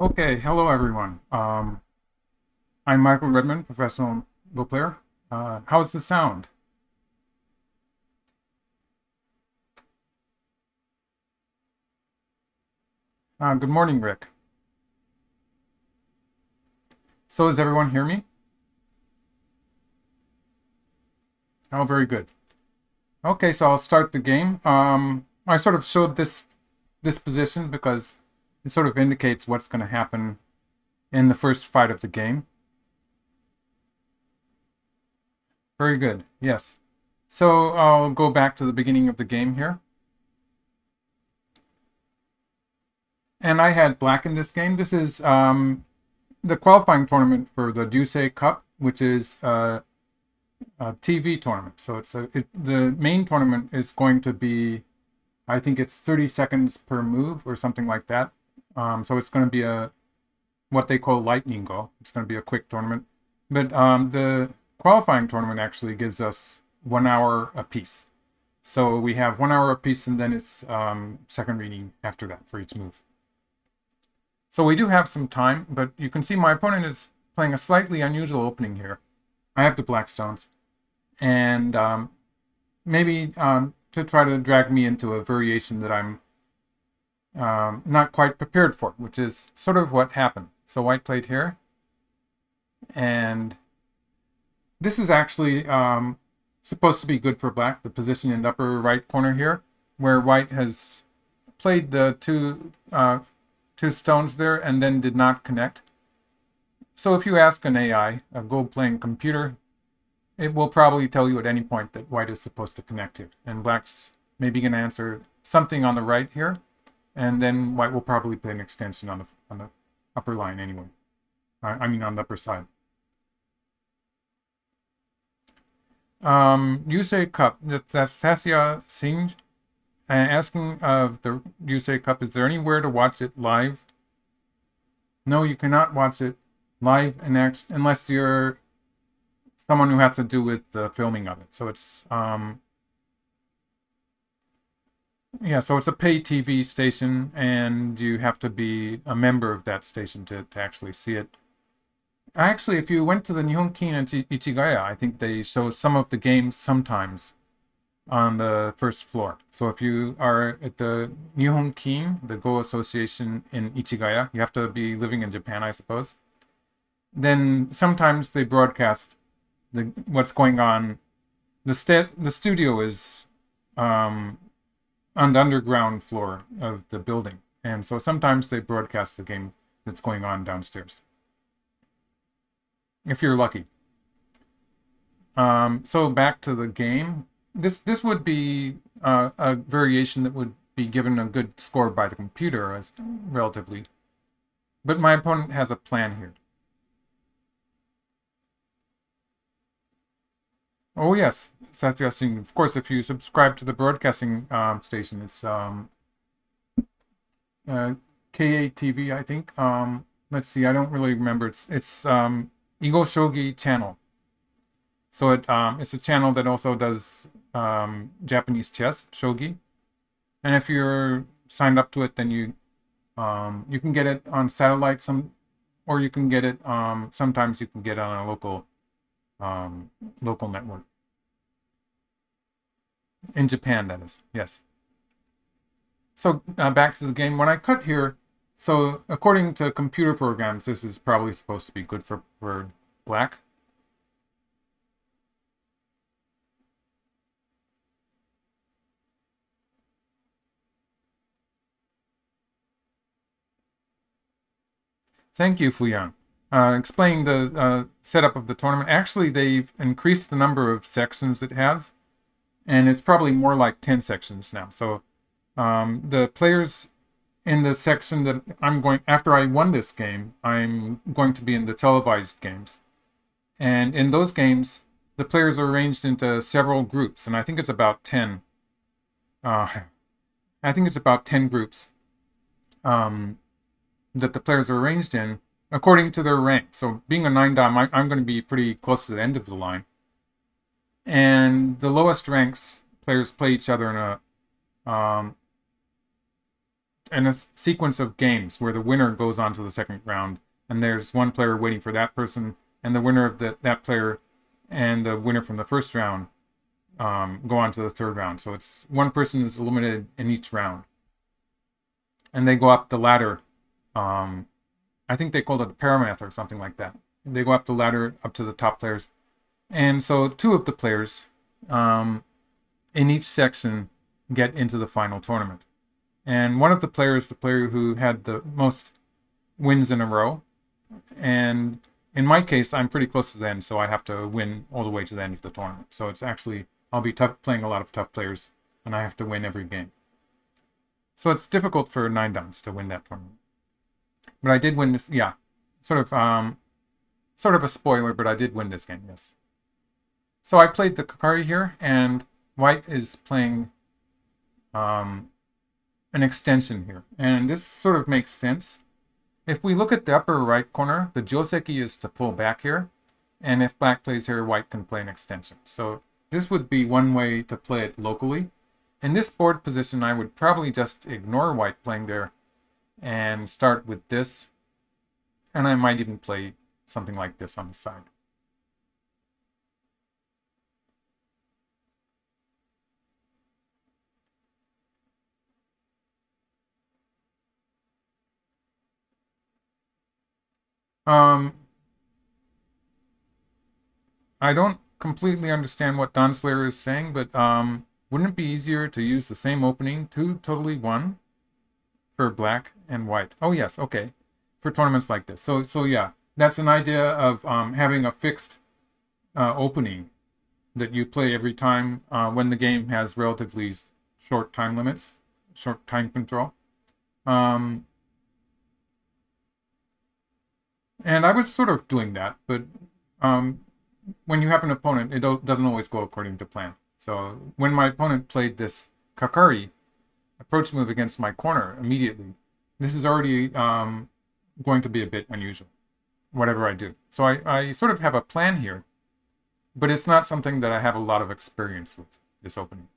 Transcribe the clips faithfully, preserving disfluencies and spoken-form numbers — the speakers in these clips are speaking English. Okay, hello everyone. Um, I'm Michael Redmond, professional Go player. Uh, how's the sound? Uh, good morning, Rick. So does everyone hear me? Oh, very good. Okay, so I'll start the game. Um, I sort of showed this this position because it sort of indicates what's going to happen in the first fight of the game. Very good, yes. So I'll go back to the beginning of the game here. And I had black in this game. This is um, the qualifying tournament for the Ryusei Cup, which is uh, a T V tournament. So it's a, it, the main tournament is going to be, I think it's thirty seconds per move or something like that. Um, so it's going to be a what they call lightning go. It's going to be a quick tournament. But um, the qualifying tournament actually gives us one hour apiece. So we have one hour apiece, and then it's um, second reading after that for each move. So we do have some time, but you can see my opponent is playing a slightly unusual opening here. I have the black stones, and um, maybe um, to try to drag me into a variation that I'm um, not quite prepared for, which is sort of what happened. So white played here, and this is actually um, supposed to be good for black, the position in the upper right corner here, where white has played the two, uh, two stones there and then did not connect. So if you ask an A I, a Go-playing computer, it will probably tell you at any point that white is supposed to connect here. And black's maybe going to answer something on the right here, and then white will probably play an extension on the, on the upper line anyway. I, I mean on the upper side. Um, Ryusei Cup, that's Tasya Singh asking of the Ryusei Cup, is there anywhere to watch it live? No, you cannot watch it live in action unless you're someone who has to do with the filming of it. So it's, um, yeah, so it's a pay T V station, and you have to be a member of that station to, to actually see it. Actually, if you went to the Nihon Ki-in and Ichigaya, I think they show some of the games sometimes on the first floor. So if you are at the Nihon Ki-in, the Go Association in Ichigaya, you have to be living in Japan, I suppose. Then sometimes they broadcast the what's going on. The st the studio is um, on the underground floor of the building, and so sometimes they broadcast the game that's going on downstairs, if you're lucky. Um, so back to the game. This this would be uh, a variation that would be given a good score by the computer, as relatively. But my opponent has a plan here. Oh yes, Satya Singh. Of course, if you subscribe to the broadcasting um, station, it's um, uh, K A T V, I think. Um, let's see, I don't really remember. It's it's. Um, Igoshogi channel. So it, um, it's a channel that also does um, Japanese chess, shogi. And if you're signed up to it, then you um, you can get it on satellite, some, or you can get it, um, sometimes you can get it on a local, um, local network. In Japan, that is, yes. So uh, back to the game. When I cut here, so according to computer programs, this is probably supposed to be good for, for black. Thank you, Fuyang. Uh, explaining the uh, setup of the tournament. Actually, they've increased the number of sections it has, and it's probably more like ten sections now. So um, the players in the section that I'm going, after I won this game, I'm going to be in the televised games. And in those games, the players are arranged into several groups. And I think it's about ten. Uh, I think it's about ten groups um, that the players are arranged in according to their rank. So being a nine-dom, I, I'm going to be pretty close to the end of the line. And the lowest ranks players play each other in a Um, and a sequence of games where the winner goes on to the second round, and there's one player waiting for that person, and the winner of the, that player and the winner from the first round um, go on to the third round. So it's one person is eliminated in each round. And they go up the ladder. Um, I think they called it a Paramath or something like that. They go up the ladder up to the top players. And so two of the players um, in each section get into the final tournament. And one of the players, the player who had the most wins in a row. And in my case, I'm pretty close to the end, so I have to win all the way to the end of the tournament. So it's actually, I'll be tough, playing a lot of tough players, and I have to win every game. So it's difficult for nine dimes to win that tournament. But I did win this, yeah, sort of, um, sort of a spoiler, but I did win this game, yes. So I played the Kakari here, and White is playing um, an extension here. And this sort of makes sense. If we look at the upper right corner, the Joseki is to pull back here. And if Black plays here, White can play an extension. So this would be one way to play it locally. In this board position, I would probably just ignore White playing there and start with this. And I might even play something like this on the side. Um, I don't completely understand what Don Slayer is saying, but um, wouldn't it be easier to use the same opening, two totally one, for Black and White? Oh yes, okay, for tournaments like this. So so yeah, that's an idea of um, having a fixed uh, opening that you play every time uh, when the game has relatively short time limits, short time control. Um, And I was sort of doing that, but um, when you have an opponent, it doesn't always go according to plan. So when my opponent played this Kakari approach move against my corner immediately, this is already um, going to be a bit unusual, whatever I do. So I, I sort of have a plan here, but it's not something that I have a lot of experience with, this opening.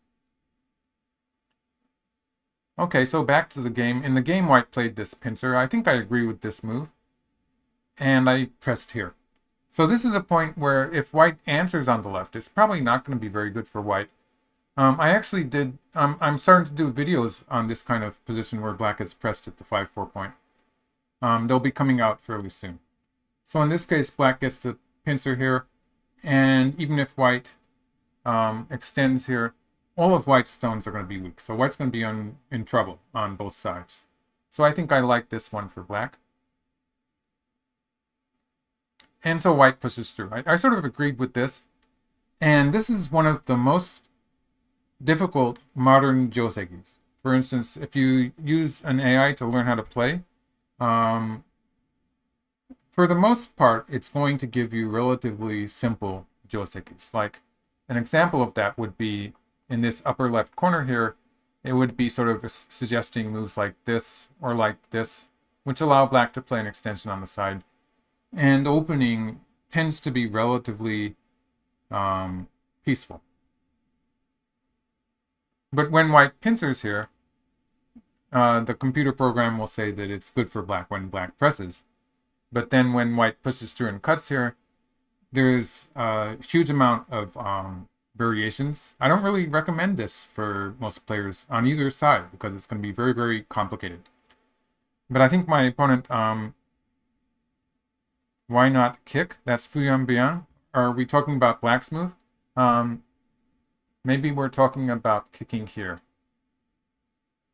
Okay, so back to the game. In the game, White played this pincer. I think I agree with this move. And I pressed here. So this is a point where if White answers on the left, it's probably not going to be very good for White. Um, I actually did, um, I'm starting to do videos on this kind of position where Black is pressed at the five four point. Um, they'll be coming out fairly soon. So in this case, Black gets to pincer here. And even if White um, extends here, all of White's stones are going to be weak. So White's going to be on, in trouble on both sides. So I think I like this one for Black. And so White pushes through. I, I sort of agreed with this. And this is one of the most difficult modern Josekis. For instance, if you use an A I to learn how to play, um, for the most part, it's going to give you relatively simple Josekis. Like an example of that would be in this upper left corner here, it would be sort of suggesting moves like this or like this, which allow Black to play an extension on the side. And opening tends to be relatively um, peaceful. But when White pincers here, uh, the computer program will say that it's good for Black when Black presses. But then when White pushes through and cuts here, there's a huge amount of um, variations. I don't really recommend this for most players on either side because it's going to be very, very complicated. But I think my opponent... Um, Why not kick? That's Fuyambian. Are we talking about Black's move? Um, maybe we're talking about kicking here.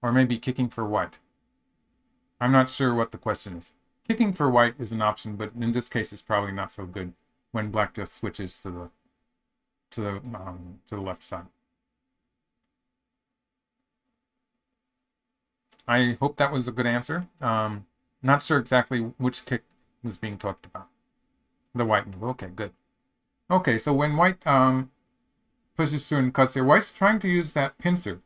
Or maybe kicking for White. I'm not sure what the question is. Kicking for White is an option, but in this case it's probably not so good when Black just switches to the to the um, to the left side. I hope that was a good answer. Um, not sure exactly which kick was being talked about. The White move. Okay, good. Okay, so when White um, pushes through and cuts here, White's trying to use that pincer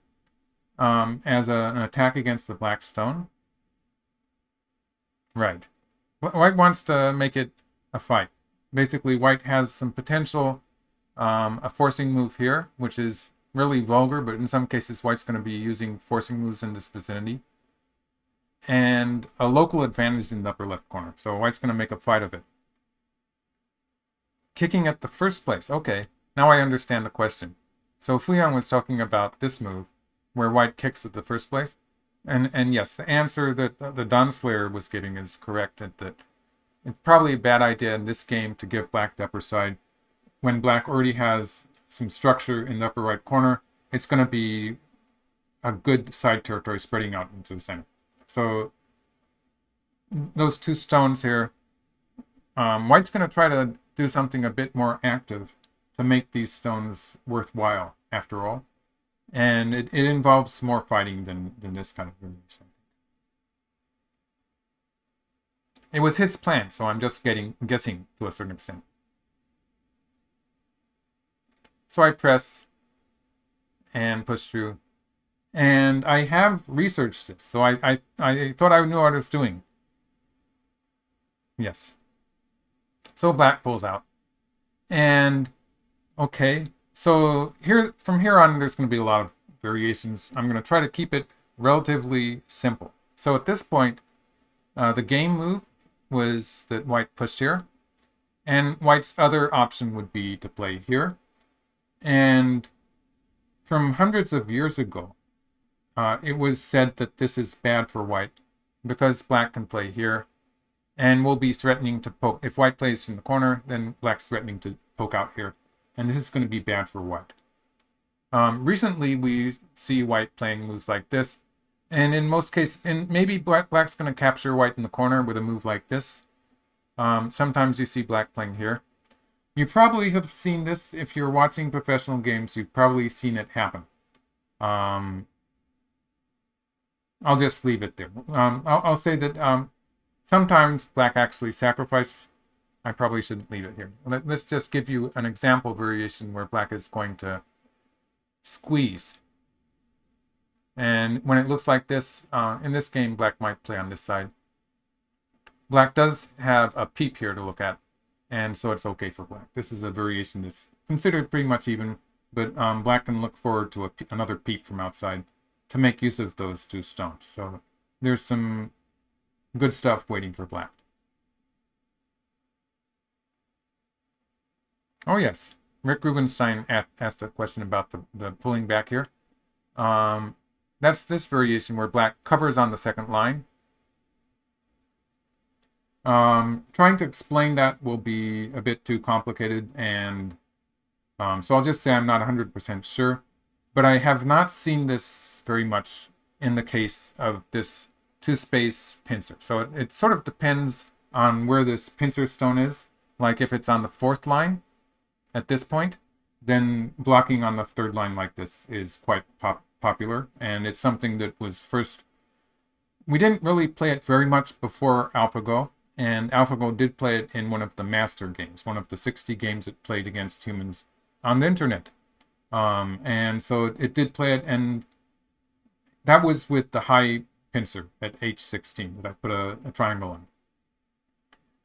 um, as a, an attack against the Black stone. Right. White wants to make it a fight. Basically, White has some potential, um, a forcing move here, which is really vulgar, but in some cases White's going to be using forcing moves in this vicinity. and a local advantage in the upper left corner. So white's going to make a fight of it. Kicking at the first place. Okay, now I understand the question. So Fuyang was talking about this move, where white kicks at the first place. And and yes, the answer that the Don Slayer was giving is correct, that it's probably a bad idea in this game to give black the upper side. When black already has some structure in the upper right corner, it's going to be a good side territory spreading out into the center. So those two stones here, um, white's going to try to do something a bit more active to make these stones worthwhile after all. And it, it involves more fighting than, than this kind of relation. It was his plan, so I'm just getting guessing to a certain extent. So I press and push through. And I have researched this, so I, I, I thought I knew what I was doing. Yes. So black pulls out. And, okay, so here from here on there's going to be a lot of variations. I'm going to try to keep it relatively simple. So at this point, uh, the game move was that white pushed here. And white's other option would be to play here. And from hundreds of years ago, uh, it was said that this is bad for white because black can play here and will be threatening to poke. If white plays in the corner, then black's threatening to poke out here. And this is going to be bad for white. Um, recently, we see white playing moves like this. And in most cases, and maybe black, black's going to capture white in the corner with a move like this. Um, sometimes you see black playing here. You probably have seen this. If you're watching professional games, you've probably seen it happen. Um, I'll just leave it there. Um, I'll, I'll say that um, sometimes black actually sacrifices. I probably shouldn't leave it here. Let, let's just give you an example variation where black is going to squeeze. And when it looks like this, uh, in this game, black might play on this side. Black does have a peep here to look at. And so it's okay for black. This is a variation that's considered pretty much even, but um, black can look forward to a, another peep from outside to make use of those two stumps. So there's some good stuff waiting for black. Oh yes, Rick Rubenstein asked a question about the, the pulling back here. Um, that's this variation where black covers on the second line. Um, trying to explain that will be a bit too complicated, and um, so I'll just say I'm not one hundred percent sure, but I have not seen this very much in the case of this two-space pincer. So it, it sort of depends on where this pincer stone is. Like if it's on the fourth line at this point, then blocking on the third line like this is quite pop popular, and it's something that was first... We didn't really play it very much before AlphaGo. And AlphaGo did play it in one of the master games, one of the sixty games it played against humans on the internet. Um, and so it, it did play it, and that was with the high pincer at H sixteen that I put a, a triangle on.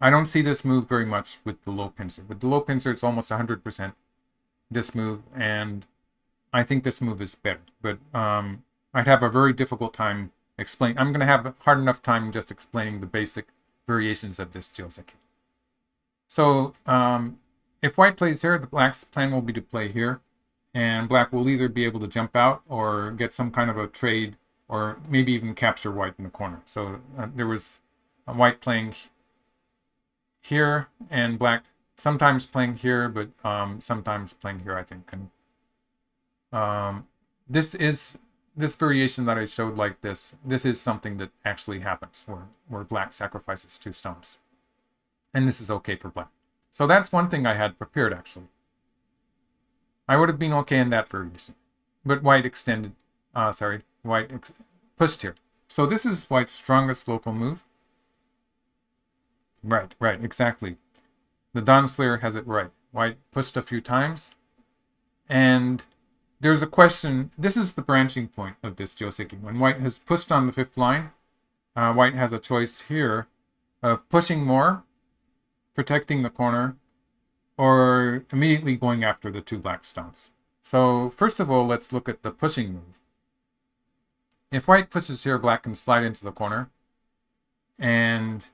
I don't see this move very much with the low pincer. With the low pincer, it's almost one hundred percent this move, and I think this move is better. But um, I'd have a very difficult time explaining. I'm going to have a hard enough time just explaining the basic variations of this Joseki. So um, if white plays here, the black's plan will be to play here, and black will either be able to jump out or get some kind of a trade, or maybe even capture white in the corner. So uh, there was a white playing here and black sometimes playing here, but um, sometimes playing here, I think. And, um, this is this variation that I showed like this, this is something that actually happens where, where black sacrifices two stones. And this is okay for black. So that's one thing I had prepared, actually. I would have been okay in that variation. But white extended, uh, sorry, white ex pushed here. So this is white's strongest local move. Right, right, exactly. The Don Slayer has it right. White pushed a few times. And... there's a question, this is the branching point of this Joseki. When white has pushed on the fifth line, uh, white has a choice here of pushing more, protecting the corner, or immediately going after the two black stones. So first of all, let's look at the pushing move. If white pushes here, black can slide into the corner, And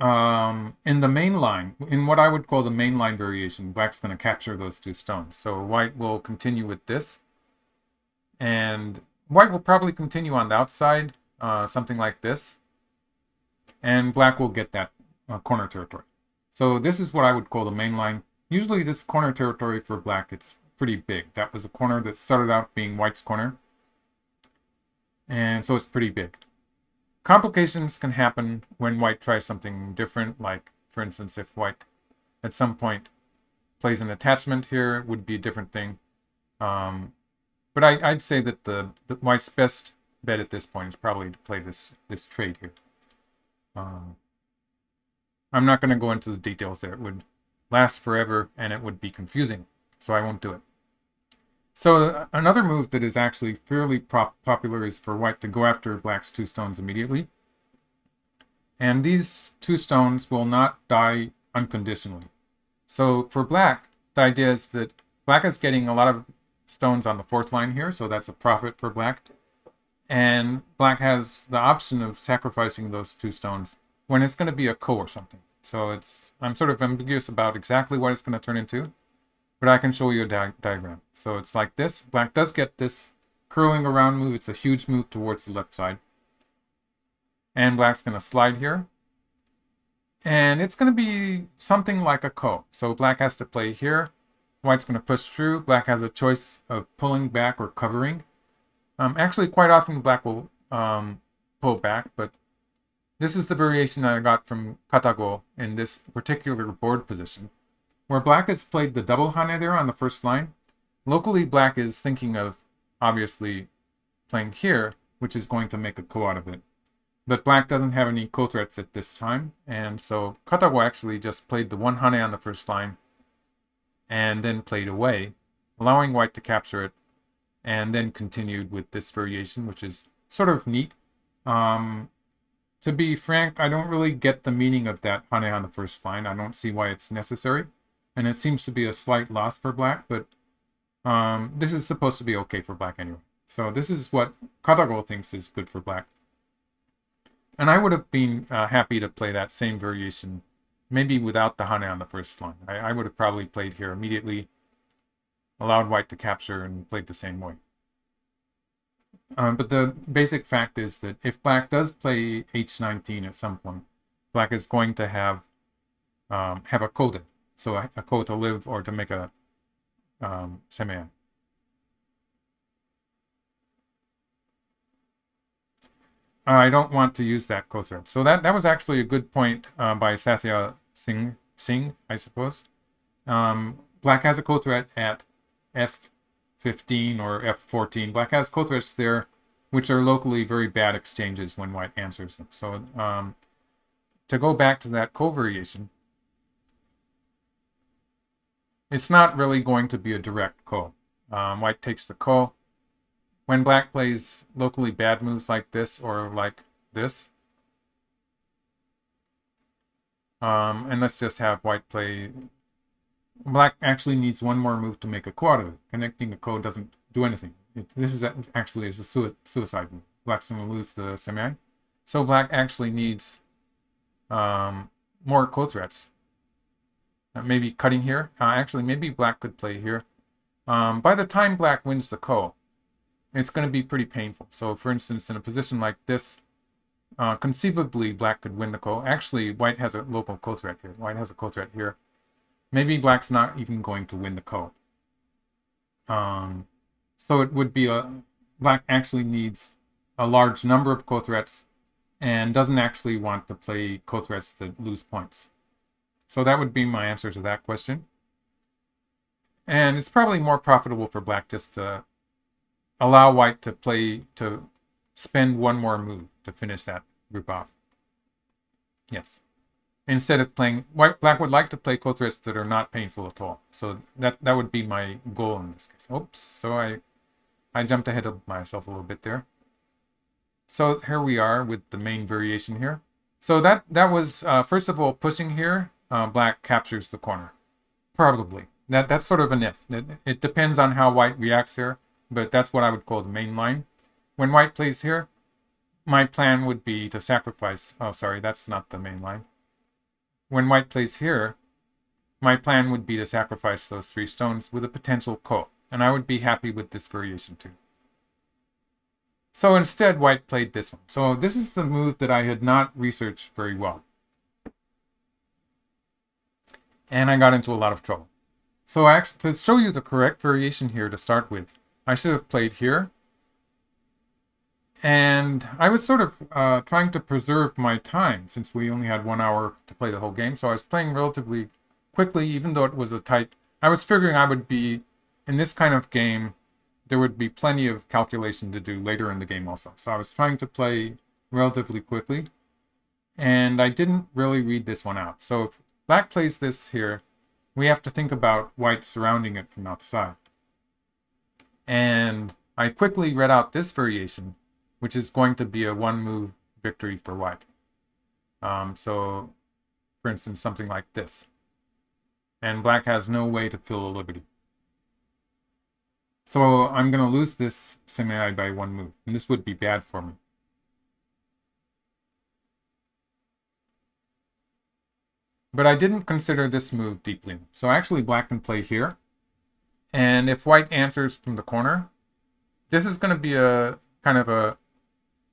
um, in the main line, in what I would call the main line variation, black's going to capture those two stones. So white will continue with this. And white will probably continue on the outside, uh, something like this. And black will get that uh, corner territory. So this is what I would call the main line. Usually this corner territory for black, it's pretty big. That was a corner that started out being white's corner. And so it's pretty big. Complications can happen when white tries something different, like, for instance, if white at some point plays an attachment here, it would be a different thing. Um, but I, I'd say that the, the white's best bet at this point is probably to play this, this trade here. Um, I'm not going to go into the details there. It would last forever, and it would be confusing, so I won't do it. So another move that is actually fairly pop popular is for white to go after black's two stones immediately. And these two stones will not die unconditionally. So for black, the idea is that black is getting a lot of stones on the fourth line here, so that's a profit for black. And black has the option of sacrificing those two stones when it's going to be a ko or something. So it's, I'm sort of ambiguous about exactly what it's going to turn into. But I can show you a di diagram. So it's like this. Black does get this curling around move. It's a huge move towards the left side. And black's going to slide here. And it's going to be something like a ko. So black has to play here. White's going to push through. Black has a choice of pulling back or covering. Um, actually, quite often black will um, pull back. But this is the variation I got from Katago in this particular board position, where black has played the double hana there on the first line. Locally, black is thinking of, obviously, playing here, which is going to make a ko out of it. But black doesn't have any ko threats at this time, and so Katago actually just played the one hana on the first line, and then played away, allowing white to capture it, and then continued with this variation, which is sort of neat. Um, to be frank, I don't really get the meaning of that hana on the first line. I don't see why it's necessary. And it seems to be a slight loss for black, but um, this is supposed to be okay for black anyway. So this is what Katago thinks is good for black. And I would have been uh, happy to play that same variation, maybe without the hana on the first line. I, I would have probably played here immediately, allowed white to capture, and played the same way. Um, but the basic fact is that if black does play h nineteen at some point, black is going to have, um, have a ko there. So a, a ko to live or to make a um, semeya. I don't want to use that ko thread. So that, that was actually a good point uh, by Sathya Singh, Singh I suppose. Um, black has a ko thread at f fifteen or f fourteen. Black has ko threads there, which are locally very bad exchanges when white answers them. So um, to go back to that ko variation, it's not really going to be a direct ko. Um, white takes the ko. When black plays locally bad moves like this or like this, um, and let's just have white play. Black actually needs one more move to make a ko out of it. Connecting a ko doesn't do anything. It, this is actually is a suicide move. Black's going to lose the semeai. So black actually needs um, more ko threats. Uh, maybe cutting here. Uh, actually, maybe black could play here. Um, by the time black wins the ko, it's going to be pretty painful. So, for instance, in a position like this, uh, conceivably black could win the ko. Actually, white has a local ko threat here. White has a ko threat here. Maybe black's not even going to win the ko. Um, so it would be a... Black actually needs a large number of ko threats and doesn't actually want to play ko threats that lose points. So that would be my answer to that question. And it's probably more profitable for black just to allow white to play, to spend one more move to finish that group off. Yes. Instead of playing, white, black would like to play ko threats that are not painful at all. So that, that would be my goal in this case. Oops, so I, I jumped ahead of myself a little bit there. So here we are with the main variation here. So that, that was, uh, first of all, pushing here. Uh, black captures the corner, probably. That that's sort of an if. It, it depends on how white reacts here, but that's what I would call the main line. When white plays here, my plan would be to sacrifice... Oh, sorry, that's not the main line. When white plays here, my plan would be to sacrifice those three stones with a potential ko, and I would be happy with this variation too. So instead, white played this one. So this is the move that I had not researched very well. And I got into a lot of trouble. So actually, to show you the correct variation here to start with, I should have played here. And I was sort of uh, trying to preserve my time, since we only had one hour to play the whole game. So I was playing relatively quickly, even though it was a tight... I was figuring I would be, in this kind of game, there would be plenty of calculation to do later in the game also. So I was trying to play relatively quickly, and I didn't really read this one out. So if black plays this here, we have to think about white surrounding it from outside. And I quickly read out this variation, which is going to be a one-move victory for white. Um, so, for instance, something like this. And black has no way to fill a liberty. So I'm going to lose this semi by one move, and this would be bad for me. But I didn't consider this move deeply. So actually black can play here, and if white answers from the corner, this is going to be a kind of a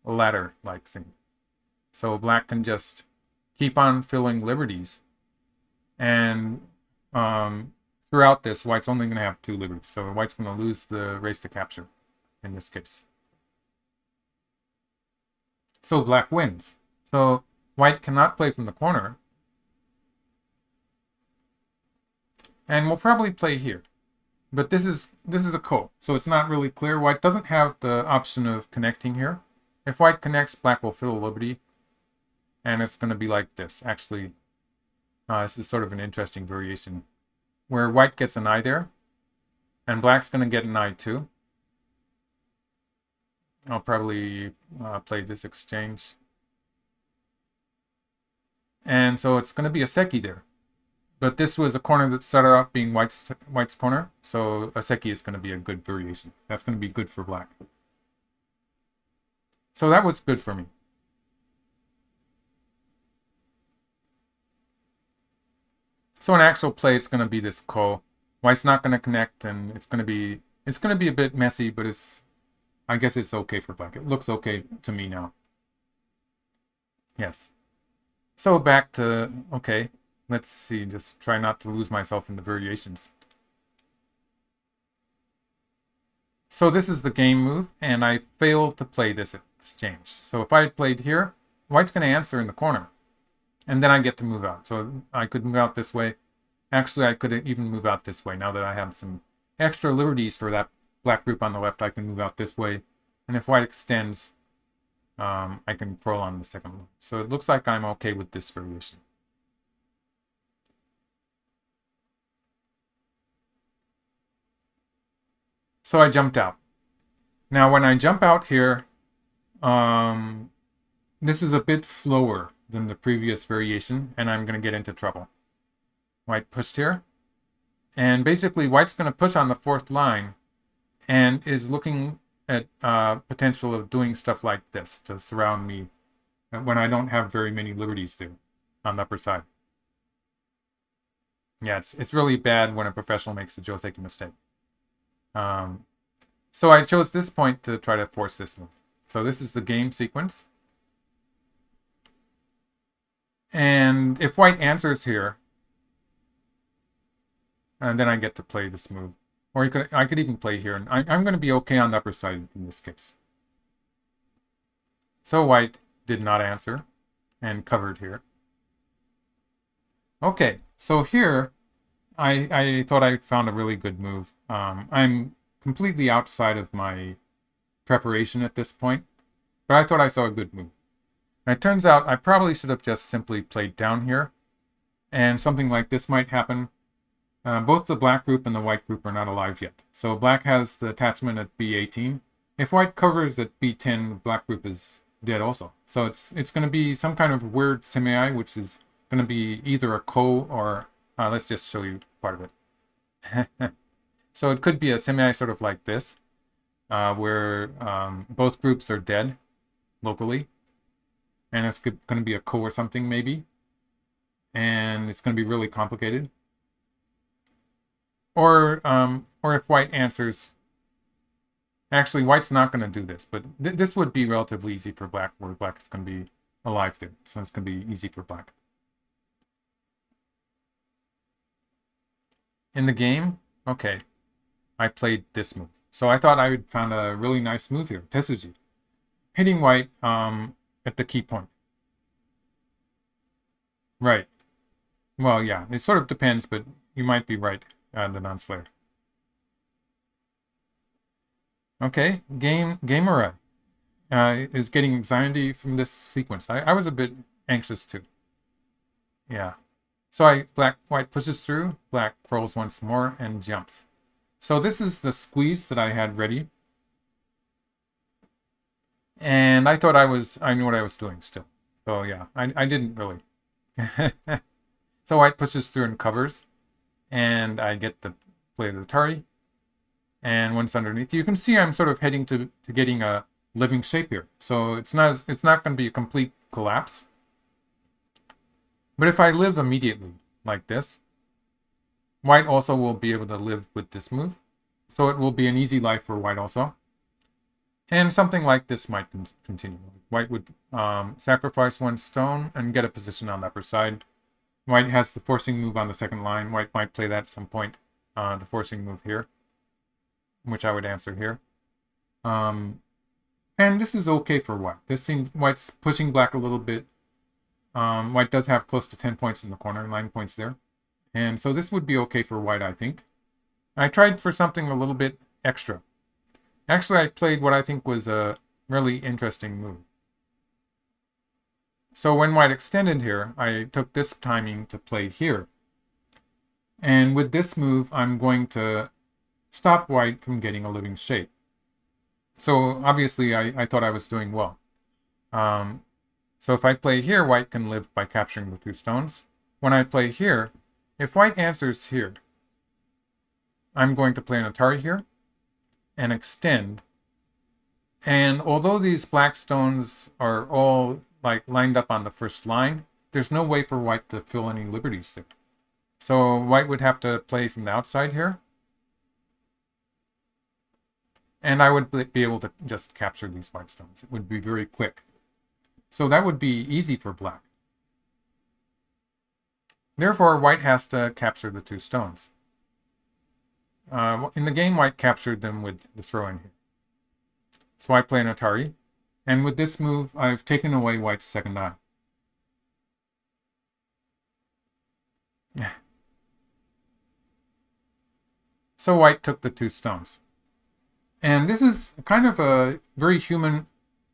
ladder-like thing. So black can just keep on filling liberties, and um, throughout this, white's only going to have two liberties, so white's going to lose the race to capture in this case. So black wins. So white cannot play from the corner. And we'll probably play here. But this is this is a ko, so it's not really clear. White doesn't have the option of connecting here. If white connects, black will fill liberty. And it's going to be like this. Actually, uh, this is sort of an interesting variation, where white gets an eye there, and black's going to get an eye too. I'll probably uh, play this exchange. And so it's going to be a seki there. But this was a corner that started off being white's, white's corner, so a seki is going to be a good variation. That's going to be good for black. So that was good for me. So in actual play, it's going to be this ko. White's not going to connect, and it's going to be it's going to be a bit messy, but it's I guess it's okay for black. It looks okay to me now. Yes. So back to okay. Let's see. Just try not to lose myself in the variations. So this is the game move, and I failed to play this exchange. So if I played here, white's going to answer in the corner. And then I get to move out. So I could move out this way. Actually, I could even move out this way. Now that I have some extra liberties for that black group on the left, I can move out this way. And if white extends, um, I can prolong the second move. So it looks like I'm okay with this variation. So I jumped out. Now when I jump out here, um, this is a bit slower than the previous variation, and I'm going to get into trouble. White pushed here, and basically white's going to push on the fourth line and is looking at uh, potential of doing stuff like this to surround me when I don't have very many liberties there on the upper side. Yeah, it's, it's really bad when a professional makes a Joseki mistake. Um, so I chose this point to try to force this move. So this is the game sequence. And if white answers here, and then I get to play this move. Or you could, I could even play here. And I, I'm going to be okay on the upper side in this case. So white did not answer and covered here. Okay, so here I, I thought I found a really good move. Um, I'm completely outside of my preparation at this point, but I thought I saw a good move. Now, it turns out I probably should have just simply played down here, and something like this might happen. Uh, both the black group and the white group are not alive yet. So black has the attachment at b eighteen. If white covers at b ten, the black group is dead also. So it's it's going to be some kind of weird semei, which is going to be either a ko or... Uh, let's just show you part of it. So it could be a semei sort of like this, uh, where um, both groups are dead. locally, and it's going to be a ko or something maybe, and it's going to be really complicated. Or um, or if white answers, actually white's not going to do this, but th this would be relatively easy for black, where black is going to be alive there, so it's going to be easy for black. In the game, okay, I played this move. So I thought I would found a really nice move here, Tetsuji, hitting white um, at the key point. Right. Well, yeah, it sort of depends, but you might be right on uh, the non-slayer. Okay, game game array uh, is getting anxiety from this sequence. I, I was a bit anxious too. Yeah. So I, black, white pushes through, black rolls once more and jumps. So this is the squeeze that I had ready. And I thought I was, I knew what I was doing still. So yeah, I, I didn't really. So white pushes through and covers. And I get the play of the Atari. And once underneath, you can see I'm sort of heading to, to getting a living shape here. So it's not, it's not going to be a complete collapse. But if I live immediately like this, white also will be able to live with this move. So it will be an easy life for white also. And something like this might continue. White would um, sacrifice one stone and get a position on the upper side. White has the forcing move on the second line. White might play that at some point, uh, the forcing move here, which I would answer here. Um, and this is okay for white. This seems white's pushing black a little bit. Um, white does have close to ten points in the corner, nine points there. And so this would be okay for white, I think. I tried for something a little bit extra. Actually, I played what I think was a really interesting move. So when white extended here, I took this timing to play here. And with this move, I'm going to stop white from getting a living shape. So obviously, I, I thought I was doing well. Um, So if I play here, white can live by capturing the two stones. When I play here, if white answers here, I'm going to play an Atari here and extend. And although these black stones are all like lined up on the first line, there's no way for white to fill any liberties there. So white would have to play from the outside here. And I would be able to just capture these white stones. It would be very quick. So that would be easy for black. Therefore, white has to capture the two stones. Uh, in the game, white captured them with the throw-in here. So I play an Atari. And with this move, I've taken away white's second eye. So white took the two stones. And this is kind of a very human,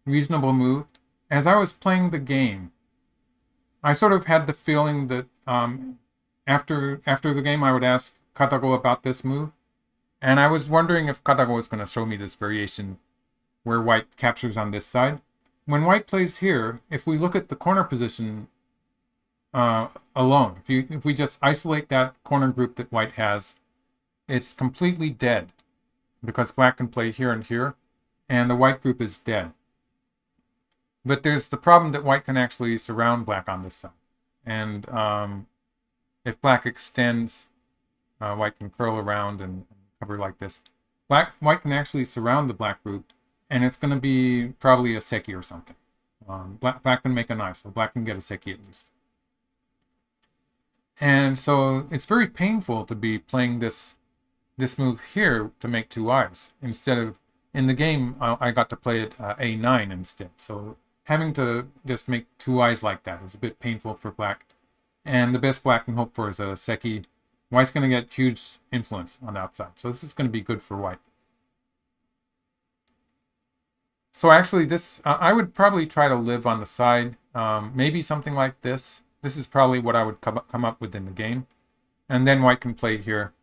reasonable move. As I was playing the game, I sort of had the feeling that um, after after the game, I would ask Katago about this move. And I was wondering if Katago was going to show me this variation where white captures on this side. When white plays here, if we look at the corner position uh, alone, if, you, if we just isolate that corner group that white has, it's completely dead because black can play here and here, and the white group is dead. But there's the problem that white can actually surround black on this side. And um, if black extends, uh, white can curl around and cover like this. Black, white can actually surround the black group, and it's going to be probably a seki or something. Um, black, black can make a knife, so black can get a seki at least. And so it's very painful to be playing this, this move here to make two eyes. Instead of, in the game, I, I got to play it uh, A nine instead. So having to just make two eyes like that is a bit painful for black. And the best black can hope for is a seki. White's going to get huge influence on the outside. So this is going to be good for white. So actually this, uh, I would probably try to live on the side. Um, maybe something like this. This is probably what I would come up, come up with in the game. And then white can play here.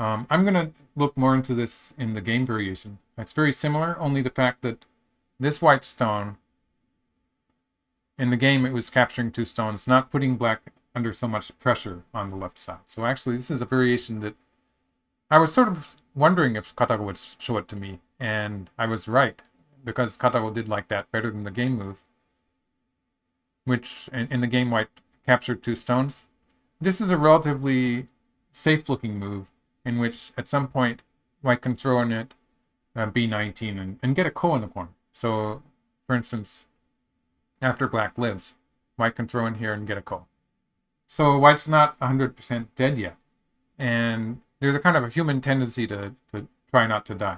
Um, I'm going to look more into this in the game variation. It's very similar, only the fact that this white stone, in the game, it was capturing two stones, not putting black under so much pressure on the left side. So actually, this is a variation that I was sort of wondering if Katago would show it to me, and I was right. because Katago did like that better than the game move, which in, in the game white captured two stones. This is a relatively safe-looking move in which at some point white can throw in it uh, b nineteen and, and get a ko in the corner. So, for instance, after black lives, white can throw in here and get a ko. So white's not one hundred percent dead yet, and there's a kind of a human tendency to, to try not to die.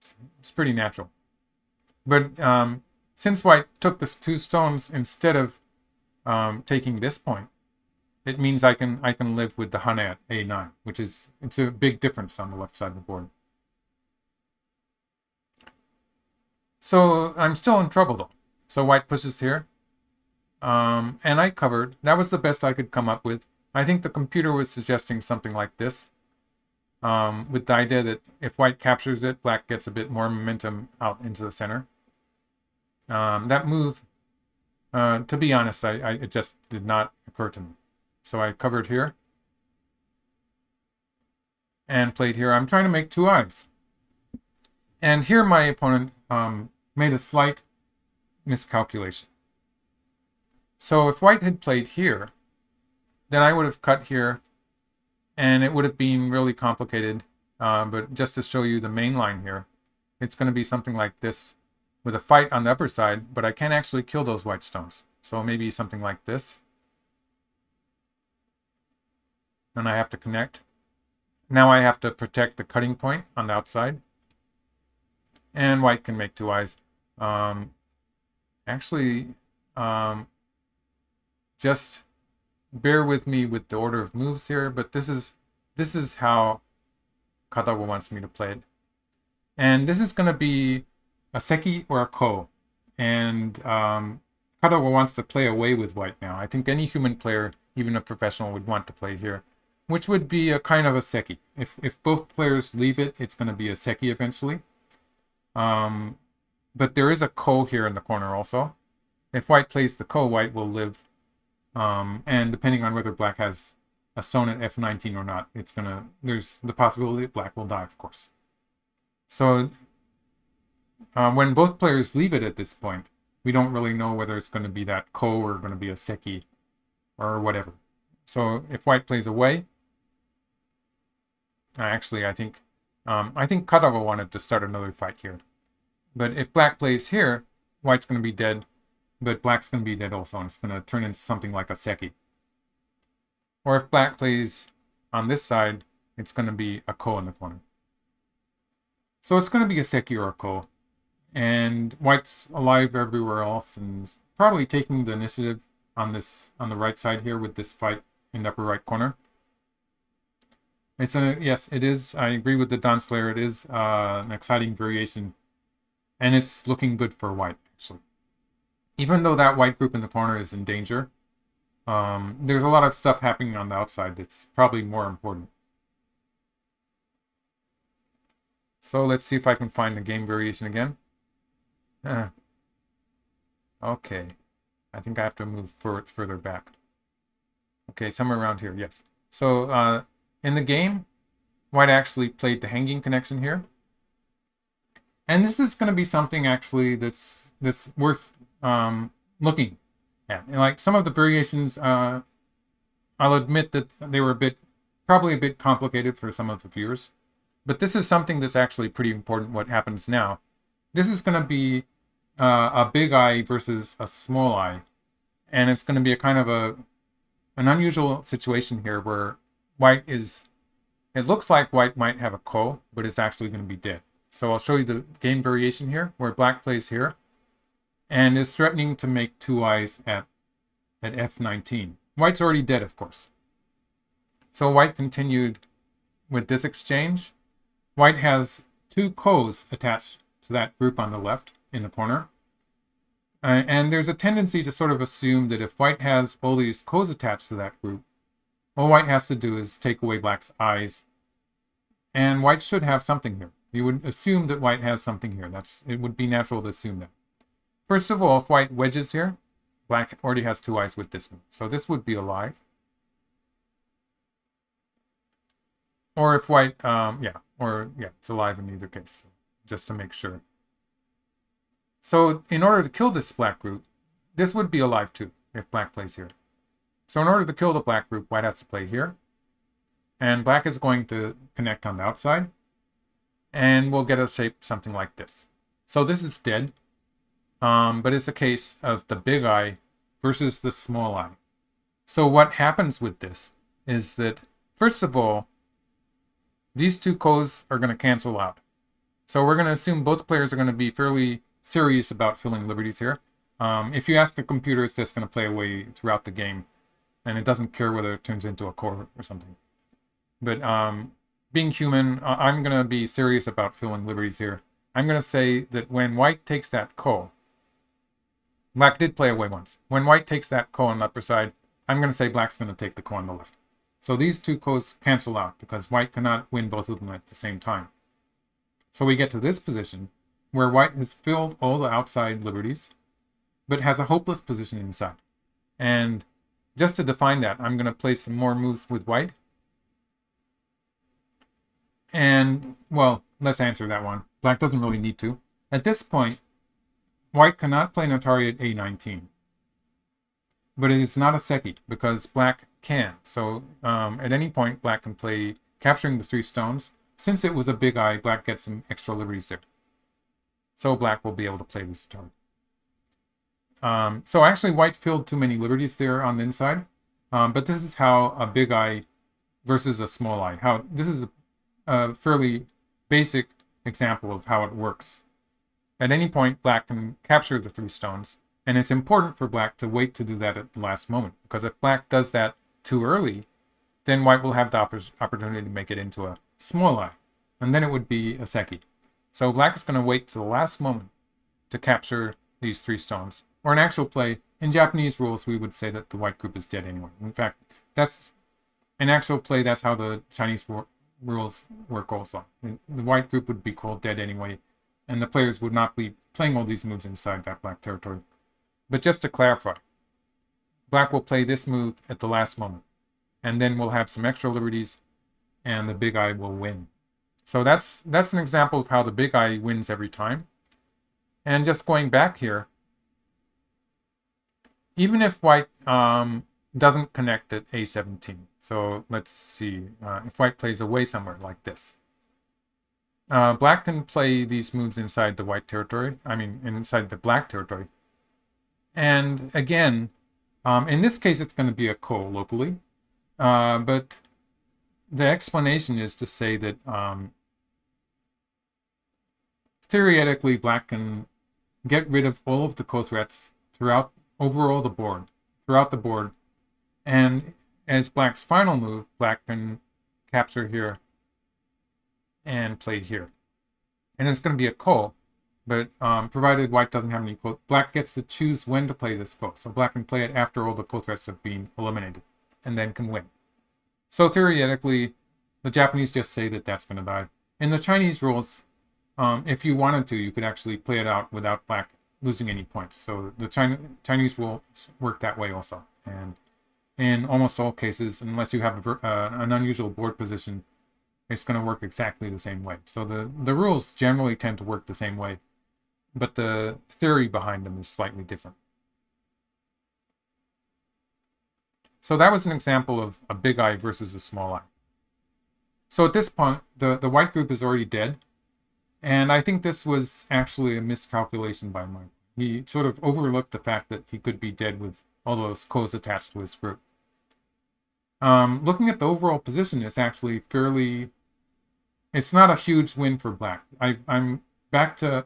It's, it's pretty natural. But um, since white took the two stones instead of um, taking this point, it means I can I can live with the hane at a nine, which is it's a big difference on the left side of the board. So I'm still in trouble though. So white pushes here. Um, and I covered. That was the best I could come up with. I think the computer was suggesting something like this, um, with the idea that if white captures it, black gets a bit more momentum out into the center. Um, that move, uh, to be honest, I, I, it just did not occur to me. So I covered here and played here. I'm trying to make two eyes. And here my opponent um, made a slight miscalculation. So if white had played here, then I would have cut here, and it would have been really complicated. Uh, but just to show you the main line here, it's going to be something like this with a fight on the upper side, but I can't actually kill those white stones. So maybe something like this. And I have to connect. Now I have to protect the cutting point on the outside. And white can make two eyes. Um, actually... Um, Just bear with me with the order of moves here, but this is this is how Katago wants me to play it. And this is going to be a seki or a ko. And um, Katago wants to play away with white now. I think any human player, even a professional, would want to play here, which would be a kind of a seki. If, if both players leave it, it's going to be a seki eventually. Um, but there is a ko here in the corner also. If white plays the ko, white will live. Um, and depending on whether black has a stone at f nineteen or not, it's gonna there's the possibility that black will die, of course. So uh, when both players leave it at this point, we don't really know whether it's going to be that ko or going to be a seki or whatever. So if white plays away, actually I think um, I think Katago wanted to start another fight here. But if black plays here, white's going to be dead. But black's going to be dead also, and it's going to turn into something like a seki. Or if black plays on this side, it's going to be a ko in the corner. So it's going to be a seki or a ko. And white's alive everywhere else, and probably taking the initiative on this on the right side here with this fight in the upper right corner. It's a, yes, it is, I agree with the Don Slayer, it is uh, an exciting variation. And it's looking good for white, actually. Even though that white group in the corner is in danger, um, there's a lot of stuff happening on the outside that's probably more important. So let's see if I can find the game variation again. Uh, okay, I think I have to move forward, further back. Okay, somewhere around here, yes. So uh, in the game, white actually played the hanging connection here. And this is going to be something actually that's, that's worth Um, looking at. And like some of the variations, uh, I'll admit that they were a bit, probably a bit complicated for some of the viewers, but this is something that's actually pretty important what happens now. This is going to be uh, a big eye versus a small eye, and it's going to be a kind of a an unusual situation here where white is, it looks like white might have a ko, but it's actually going to be dead. So I'll show you the game variation here where black plays here and is threatening to make two eyes at, at f nineteen. White's already dead, of course. So white continued with this exchange. White has two ko's attached to that group on the left in the corner. Uh, and there's a tendency to sort of assume that if white has all these ko's attached to that group, all white has to do is take away black's eyes. And white should have something here. You would assume that white has something here. That's, it would be natural to assume that. First of all, if white wedges here, black already has two eyes with this move. So this would be alive. Or if white, um, yeah, or yeah, it's alive in either case, just to make sure. So in order to kill this black group, this would be alive too if black plays here. So in order to kill the black group, white has to play here. And black is going to connect on the outside. And we'll get a shape something like this. So this is dead. Um, but it's a case of the big eye versus the small eye. So what happens with this is that, first of all, these two codes are going to cancel out. So we're going to assume both players are going to be fairly serious about filling liberties here. Um, if you ask a computer, it's just going to play away throughout the game. And it doesn't care whether it turns into a core or something. But um, being human, I'm going to be serious about filling liberties here. I'm going to say that when white takes that call, black did play away once. When white takes that call on the upper side, I'm going to say black's going to take the call on the left. So these two calls cancel out because white cannot win both of them at the same time. So we get to this position where white has filled all the outside liberties, but has a hopeless position inside. And just to define that, I'm going to play some more moves with white. And, well, let's answer that one. Black doesn't really need to. At this point, white cannot play Notari at A nineteen. But it is not a Seki, because black can. So um, at any point, black can play capturing the three stones. Since it was a big eye, black gets some extra liberties there. So black will be able to play this Notari. Um, so actually, white filled too many liberties there on the inside. Um, but this is how a big eye versus a small eye. How this is a, a fairly basic example of how it works. At any point, black can capture the three stones. And it's important for black to wait to do that at the last moment, because if black does that too early, then white will have the opp opportunity to make it into a small eye, and then it would be a Seki. So black is going to wait to the last moment to capture these three stones. Or in actual play, in Japanese rules, we would say that the white group is dead anyway. In fact, that's in actual play, that's how the Chinese rules work also. The white group would be called dead anyway, and the players would not be playing all these moves inside that black territory. But just to clarify, black will play this move at the last moment, and then we'll have some extra liberties, and the big eye will win. So that's that's an example of how the big eye wins every time. And just going back here, even if white um, doesn't connect at A seventeen, so let's see, uh, if white plays away somewhere like this, uh, black can play these moves inside the white territory, I mean inside the black territory. And again, um, in this case, it's going to be a ko locally. Uh, but the explanation is to say that um, theoretically, black can get rid of all of the ko threats throughout, overall the board, throughout the board. And as black's final move, black can capture here and play here. And it's going to be a ko. But um, provided white doesn't have any ko, black gets to choose when to play this ko. So black can play it after all the ko threats have been eliminated, and then can win. So theoretically, the Japanese just say that that's going to die. In the Chinese rules, um, if you wanted to, you could actually play it out without black losing any points. So the China, Chinese rules work that way also. And in almost all cases, unless you have a, uh, an unusual board position, it's going to work exactly the same way. So the, the rules generally tend to work the same way, but the theory behind them is slightly different. So that was an example of a big eye versus a small eye. So at this point, the, the white group is already dead, and I think this was actually a miscalculation by Mike. He sort of overlooked the fact that he could be dead with all those ko's attached to his group. Um, looking at the overall position, it's actually fairly... It's not a huge win for black. I, I'm back to...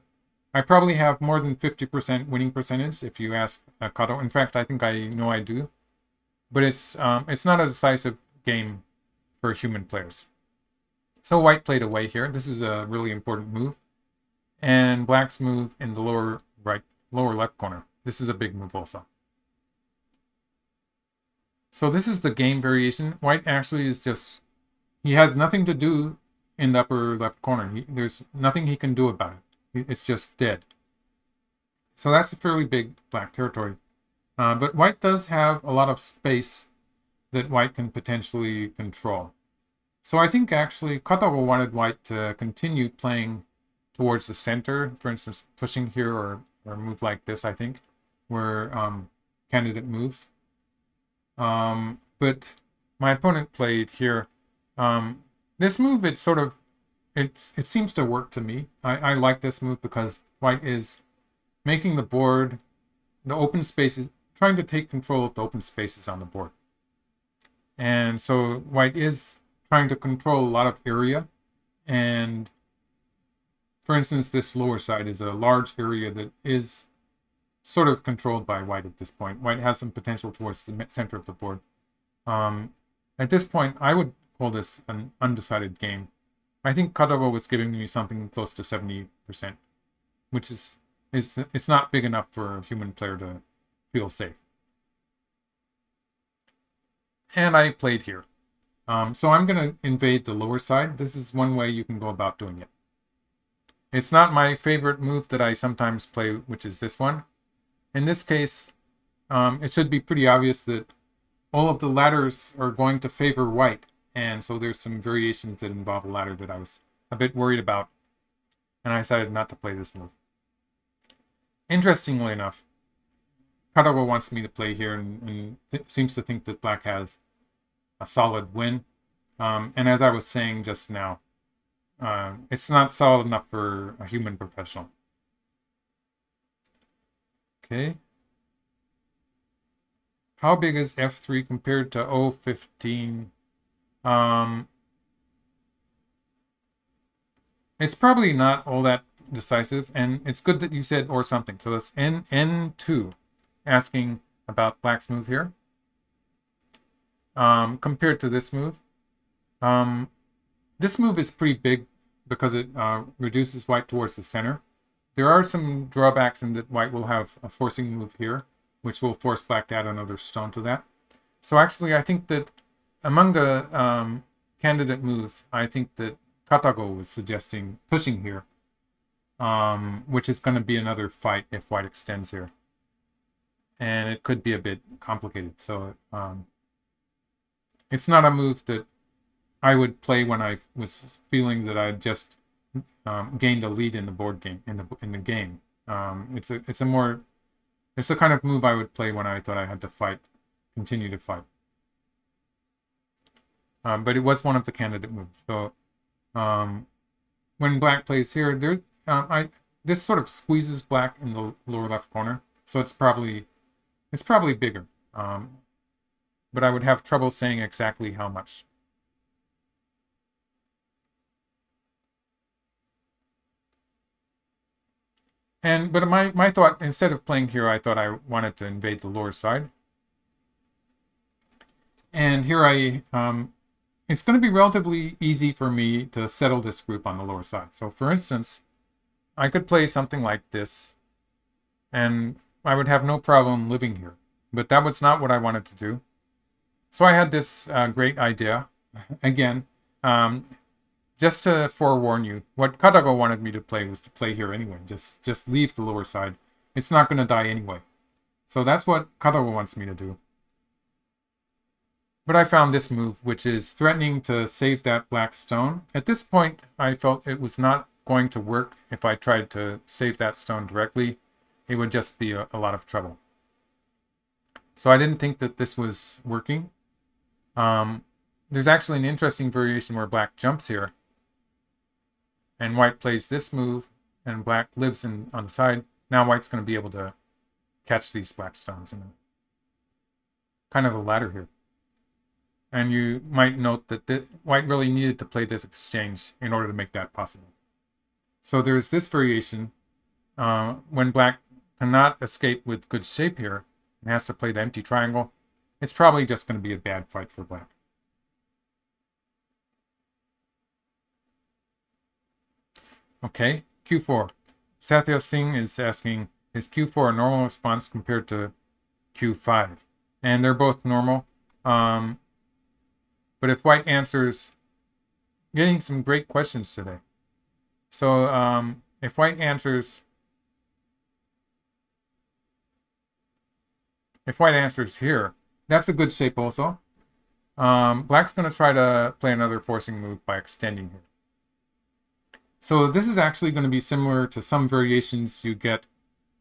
I probably have more than fifty percent winning percentage if you ask Katago. In fact, I think I know I do. But it's um, it's not a decisive game for human players. So white played away here. This is a really important move. And black's move in the lower right, lower left corner. This is a big move also. So this is the game variation. White actually is just... He has nothing to do in the upper left corner. He, there's nothing he can do about it. It's just dead. So that's a fairly big black territory. Uh, but white does have a lot of space that white can potentially control. So I think actually Katago wanted white to continue playing towards the center, for instance, pushing here or or a move like this, I think, where um, candidate moves. Um, but my opponent played here. Um, this move, it's sort of, it's, it seems to work to me. I, I like this move because white is making the board, the open spaces, trying to take control of the open spaces on the board. And so white is trying to control a lot of area. And for instance, this lower side is a large area that is sort of controlled by white at this point. White has some potential towards the center of the board. Um, at this point, I would call this an undecided game. I think Katago was giving me something close to seventy percent, which is, is it's not big enough for a human player to feel safe. And I played here. Um, so I'm going to invade the lower side. This is one way you can go about doing it. It's not my favorite move that I sometimes play, which is this one. In this case, um, it should be pretty obvious that all of the ladders are going to favor white. And so there's some variations that involve a ladder that I was a bit worried about. And I decided not to play this move. Interestingly enough, Katago wants me to play here and, and th seems to think that black has a solid win. Um, and as I was saying just now, uh, it's not solid enough for a human professional. Okay. How big is f three compared to o fifteen? Um, it's probably not all that decisive, and it's good that you said or something. So that's N, N two asking about black's move here um, compared to this move. Um, this move is pretty big because it uh, reduces white towards the center. There are some drawbacks in that white will have a forcing move here, which will force black to add another stone to that. So actually, I think that among the um, candidate moves, I think that Katago was suggesting pushing here, um, which is going to be another fight if white extends here. And it could be a bit complicated. So um, it's not a move that I would play when I was feeling that I just um, gained a lead in the board game, in the in the game. Um, it's a it's a more it's the kind of move I would play when I thought I had to fight, continue to fight. Um, but it was one of the candidate moves. So um, when black plays here, there um, I this sort of squeezes black in the lower left corner. So it's probably it's probably bigger, um, but I would have trouble saying exactly how much. And but my my thought, instead of playing here, I thought I wanted to invade the lower side. And here I um, it's going to be relatively easy for me to settle this group on the lower side. So for instance, I could play something like this, and I would have no problem living here. But that was not what I wanted to do. So I had this uh, great idea. Again, um, just to forewarn you, what Katago wanted me to play was to play here anyway. Just, just leave the lower side. It's not going to die anyway. So that's what Katago wants me to do. But I found this move, which is threatening to save that black stone. At this point, I felt it was not going to work if I tried to save that stone directly. It would just be a, a lot of trouble. So I didn't think that this was working. Um, there's actually an interesting variation where black jumps here, and white plays this move, and black lives in, on the side. Now white's going to be able to catch these black stones in a kind of a ladder here. And you might note that the, white really needed to play this exchange in order to make that possible. So there's this variation uh, when black cannot escape with good shape here and has to play the empty triangle. It's probably just going to be a bad fight for black. Okay, Q four. Satya Singh is asking, is Q four a normal response compared to Q five? And they're both normal. Um, but if white answers, getting some great questions today. So um, if white answers, If white answers here, that's a good shape also. Um, black's going to try to play another forcing move by extending here. So this is actually going to be similar to some variations you get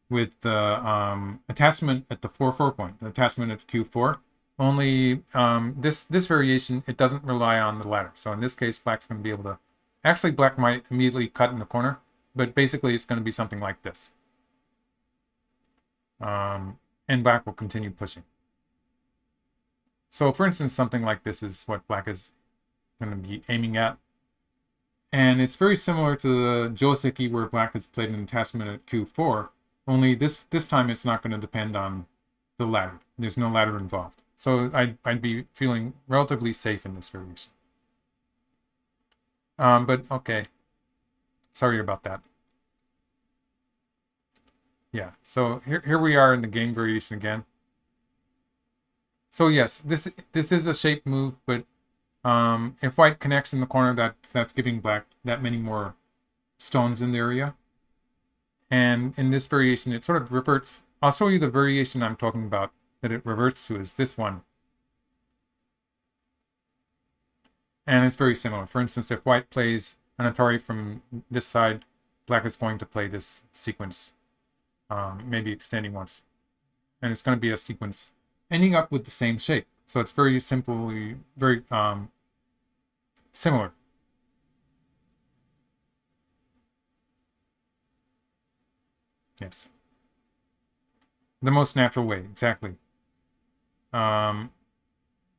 with the um, attachment at the four four point, the attachment at Q four. Only um, this this variation, it doesn't rely on the ladder. So in this case, black's going to be able to... Actually, black might immediately cut in the corner, but basically it's going to be something like this. Um, and black will continue pushing. So for instance, something like this is what black is going to be aiming at. And it's very similar to the Joseki where black has played an attachment at Q four, only this this time it's not going to depend on the ladder. There's no ladder involved. So I'd, I'd be feeling relatively safe in this variation. Um, but okay, sorry about that. Yeah, so here, here we are in the game variation again. So yes, this this is a shape move, but um, if white connects in the corner, that that's giving black that many more stones in the area. And in this variation, it sort of reverts. I'll show you the variation I'm talking about that it reverts to is this one. And it's very similar. For instance, if white plays an Atari from this side, black is going to play this sequence, um, maybe extending once. And it's going to be a sequence ending up with the same shape. So it's very simply, very um, similar. Yes. The most natural way, exactly. Um,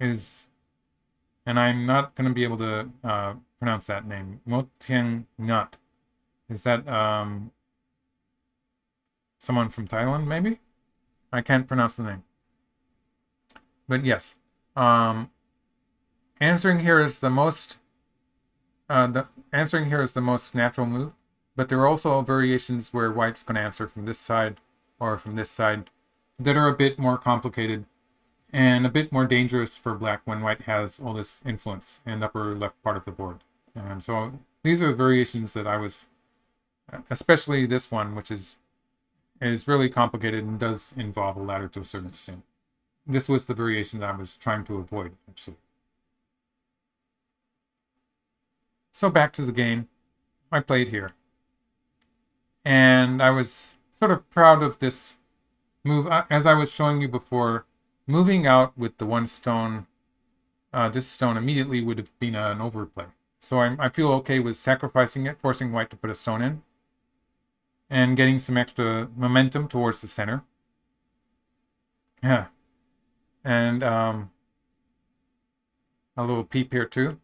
is, and I'm not going to be able to uh, pronounce that name. Motian Nut. Is that um, someone from Thailand, maybe? I can't pronounce the name. But yes, um, answering here is the most uh, the answering here is the most natural move. But there are also variations where white's going to answer from this side or from this side that are a bit more complicated and a bit more dangerous for black when white has all this influence in the upper left part of the board. And so these are the variations that I was, especially this one, which is is really complicated and does involve a ladder to a certain extent. This was the variation that I was trying to avoid, actually. So back to the game. I played here. And I was sort of proud of this move. As I was showing you before, moving out with the one stone, uh, this stone immediately would have been an overplay. So I'm, I feel okay with sacrificing it, forcing white to put a stone in, and getting some extra momentum towards the center. Yeah. And um, a little peep here too.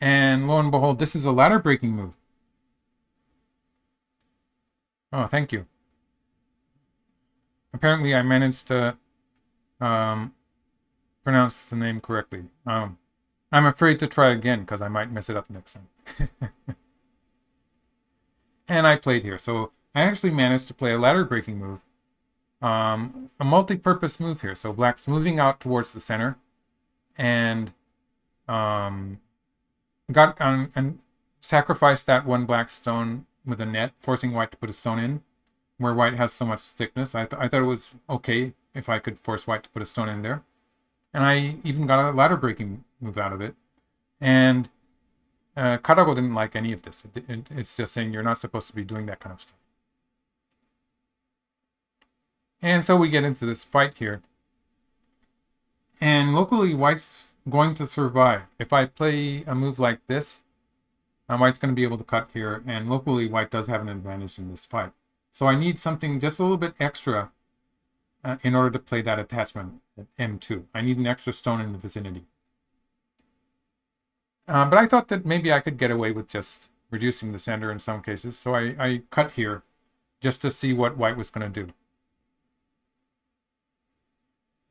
And lo and behold, this is a ladder breaking move. Oh, thank you. Apparently I managed to um, pronounce the name correctly. Um, I'm afraid to try again because I might mess it up next time. And I played here. So I actually managed to play a ladder breaking move. Um, a multi-purpose move here. So black's moving out towards the center, and um, got um, and sacrificed that one black stone with a net, forcing white to put a stone in. Where white has so much thickness, I, th I thought it was okay if I could force white to put a stone in there, and I even got a ladder breaking move out of it. And uh, Katago didn't like any of this. It, it, it's just saying you're not supposed to be doing that kind of stuff. And so we get into this fight here. And locally, white's going to survive. If I play a move like this, um, white's going to be able to cut here. And locally, white does have an advantage in this fight. So I need something just a little bit extra uh, in order to play that attachment at M two. I need an extra stone in the vicinity. Uh, but I thought that maybe I could get away with just reducing the center in some cases. So I, I cut here just to see what white was going to do.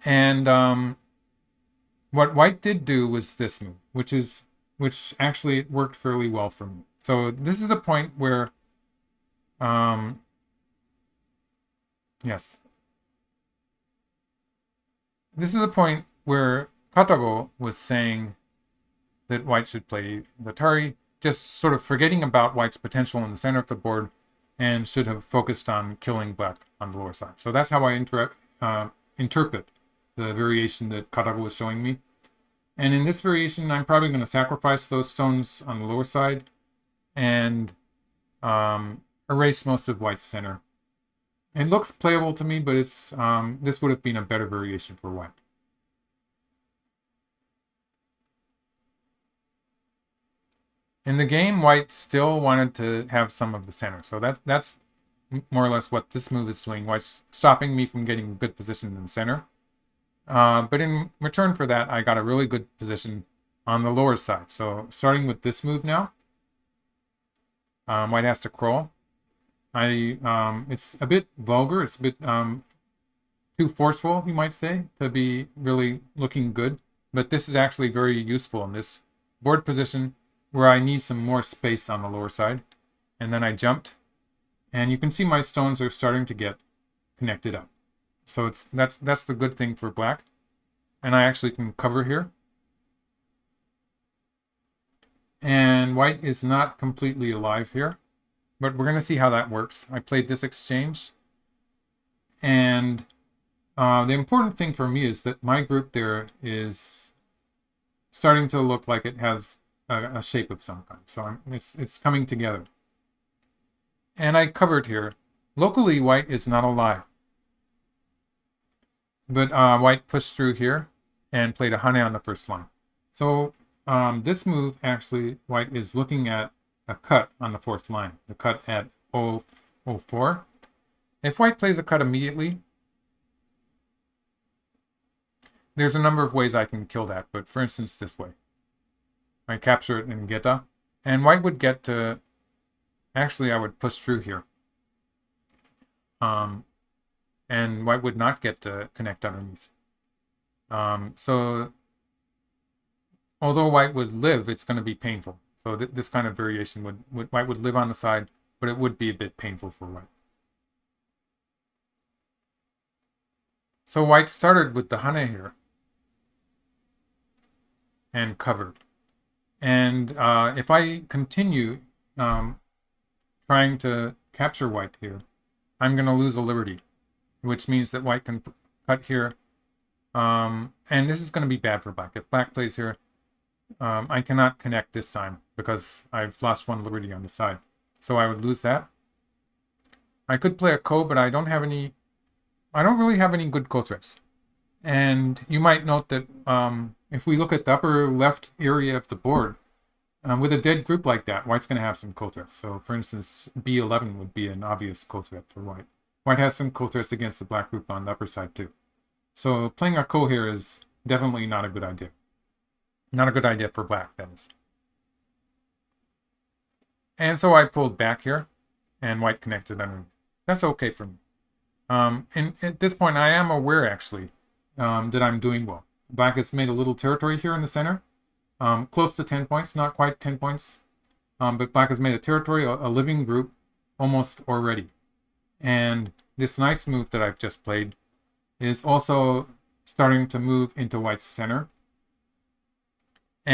And um, what white did do was this move, which is which actually it worked fairly well for me. So this is a point where, um, yes, this is a point where Katago was saying that white should play the Atari, just sort of forgetting about white's potential in the center of the board, and should have focused on killing black on the lower side. So that's how I interact. Uh, interpret the variation that Katago was showing me. And in this variation, I'm probably going to sacrifice those stones on the lower side and um, erase most of white's center It looks playable to me, but it's um, this would have been a better variation for white. In the game, white still wanted to have some of the center. So that, that's more or less what this move is doing. White's stopping me from getting a good position in the center. Uh, but in return for that, I got a really good position on the lower side. So starting with this move now, um, white has to crawl. I um, it's a bit vulgar. It's a bit um, too forceful, you might say, to be really looking good. But this is actually very useful in this board position where I need some more space on the lower side. And then I jumped. And you can see my stones are starting to get connected up. So it's that's that's the good thing for black. And I actually can cover here. And white is not completely alive here. But we're going to see how that works. I played this exchange. And uh, the important thing for me is that my group there is starting to look like it has a, a shape of some kind. So I'm, it's, it's coming together. And I covered here. Locally, white is not alive. But uh, white pushed through here and played a hane on the first line. So um, this move, actually, white is looking at a cut on the fourth line, the cut at oh four. If white plays a cut immediately, there's a number of ways I can kill that, but for instance this way. I capture it in geta, and white would get to, actually I would push through here. Um, and white would not get to connect underneath. Um, so although white would live, it's going to be painful. So th this kind of variation would, would, white would live on the side, but it would be a bit painful for white. So white started with the hane here and covered. And uh, if I continue um, trying to capture white here, I'm going to lose a liberty, which means that white can cut here. Um, and this is going to be bad for black. If black plays here, Um, I cannot connect this time because I've lost one liberty on the side. So I would lose that. I could play a ko, but I don't have any... I don't really have any good ko threats. And you might note that um, if we look at the upper left area of the board, um, with a dead group like that, white's going to have some ko threats. So for instance, b eleven would be an obvious ko threat for white. White has some ko threats against the black group on the upper side too. So playing a ko here is definitely not a good idea. Not a good idea for black, that is. And so I pulled back here, and white connected underneath. That's okay for me. Um, and at this point, I am aware, actually, um, that I'm doing well. Black has made a little territory here in the center, um, close to ten points, not quite ten points. Um, but black has made a territory, a, a living group, almost already. And this knight's move that I've just played is also starting to move into white's center.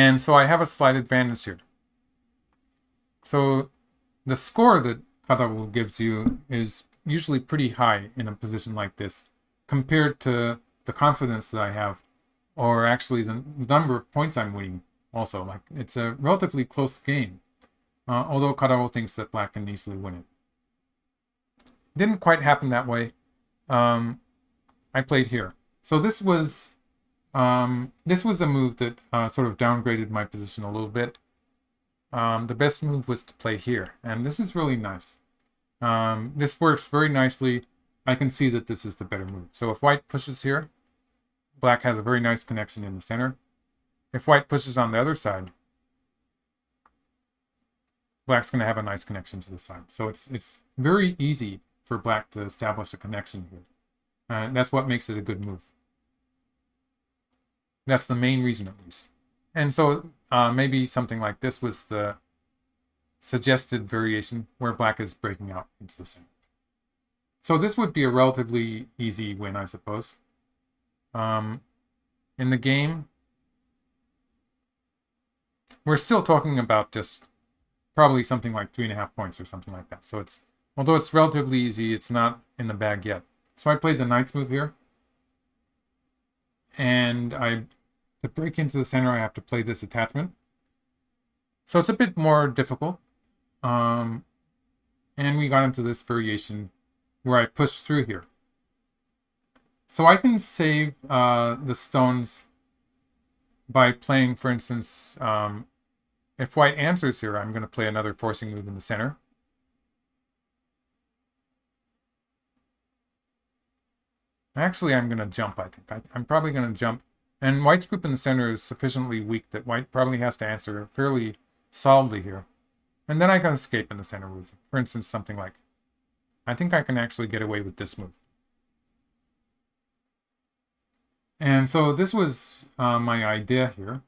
And so I have a slight advantage here. So the score that Katago gives you is usually pretty high in a position like this compared to the confidence that I have, or actually the number of points I'm winning also. Like, it's a relatively close game, uh, although Katago thinks that black can easily win it. Didn't quite happen that way. Um, I played here. So this was... Um, this was a move that uh, sort of downgraded my position a little bit. Um, the best move was to play here, and this is really nice. Um, this works very nicely. I can see that this is the better move. So if white pushes here, black has a very nice connection in the center. If white pushes on the other side, black's going to have a nice connection to the side. So it's, it's very easy for black to establish a connection here. Uh, that's what makes it a good move. That's the main reason, at least. And so uh, maybe something like this was the suggested variation where black is breaking out into the center. So this would be a relatively easy win, I suppose. Um, in the game, we're still talking about just probably something like three and a half points or something like that. So it's, although it's relatively easy, it's not in the bag yet. So I played the knight's move here. And I, to break into the center, I have to play this attachment. So it's a bit more difficult. Um, and we got into this variation where I push through here. So I can save uh, the stones by playing, for instance, um, if white answers here, I'm going to play another forcing move in the center. Actually, I'm going to jump, I think. I, I'm probably going to jump. And white's group in the center is sufficiently weak that white probably has to answer fairly solidly here. And then I can escape in the center move. For instance, something like, I think I can actually get away with this move. And so this was uh, my idea here.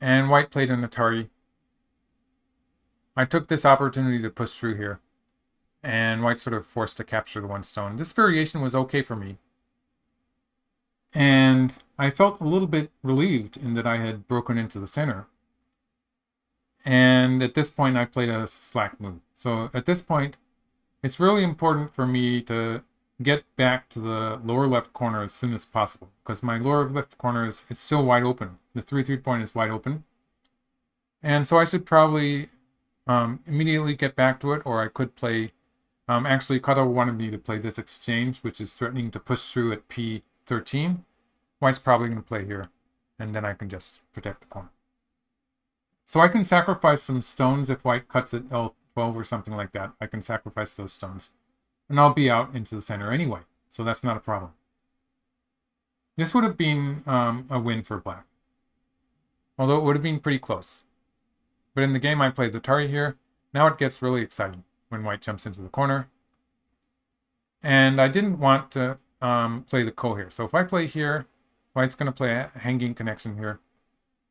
And white played an Atari. I took this opportunity to push through here. And white sort of forced to capture the one stone. This variation was okay for me. And I felt a little bit relieved in that I had broken into the center. And at this point, I played a slack move. So at this point, it's really important for me to get back to the lower left corner as soon as possible, because my lower left corner is it's still wide open. The three three point is wide open. And so I should probably um, immediately get back to it, or I could play... Um, actually, Katago wanted me to play this exchange, which is threatening to push through at P thirteen. White's probably going to play here, and then I can just protect the corner. So I can sacrifice some stones if white cuts at L twelve or something like that. I can sacrifice those stones. And I'll be out into the center anyway, so that's not a problem. This would have been um, a win for black. Although it would have been pretty close. But in the game I played the Atari here. Now it gets really exciting when white jumps into the corner. And I didn't want to um, play the Ko here. So if I play here, white's going to play a hanging connection here.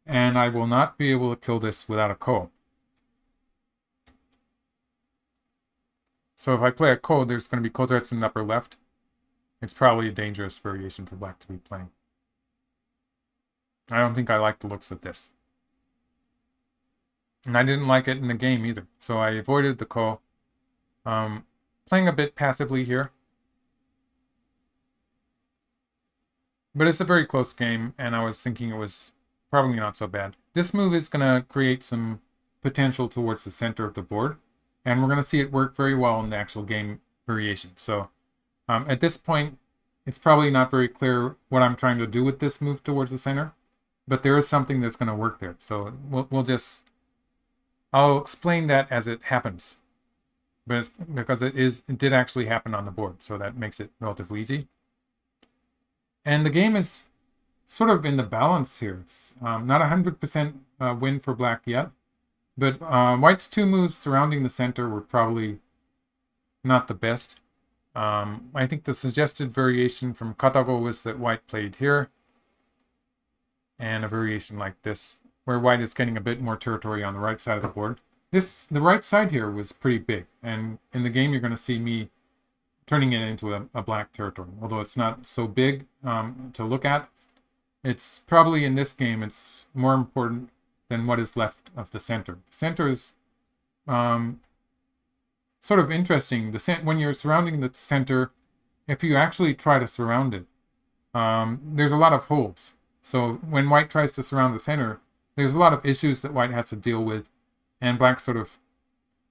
And I will not be able to kill this without a Ko. So if I play a Ko, there's going to be Ko threats in the upper left. It's probably a dangerous variation for black to be playing. I don't think I like the looks of this. And I didn't like it in the game either. So I avoided the Ko. Um, playing a bit passively here. But it's a very close game, and I was thinking it was probably not so bad. This move is going to create some potential towards the center of the board. And we're going to see it work very well in the actual game variation. So um, at this point, it's probably not very clear what I'm trying to do with this move towards the center. But there is something that's going to work there. So we'll, we'll just... I'll explain that as it happens. But it's because it is it did actually happen on the board. So that makes it relatively easy. And the game is sort of in the balance here. It's um, not one hundred percent uh, win for black yet. But uh, white's two moves surrounding the center were probably not the best. Um, I think the suggested variation from Katago was that white played here. And a variation like this, where white is getting a bit more territory on the right side of the board. This, the right side here was pretty big. And in the game, you're going to see me turning it into a, a black territory. Although it's not so big um, to look at, it's probably in this game, it's more important than what is left of the center. The center is um, sort of interesting. The cent when you're surrounding the center, if you actually try to surround it, um, there's a lot of holes. So when white tries to surround the center, there's a lot of issues that white has to deal with, and black sort of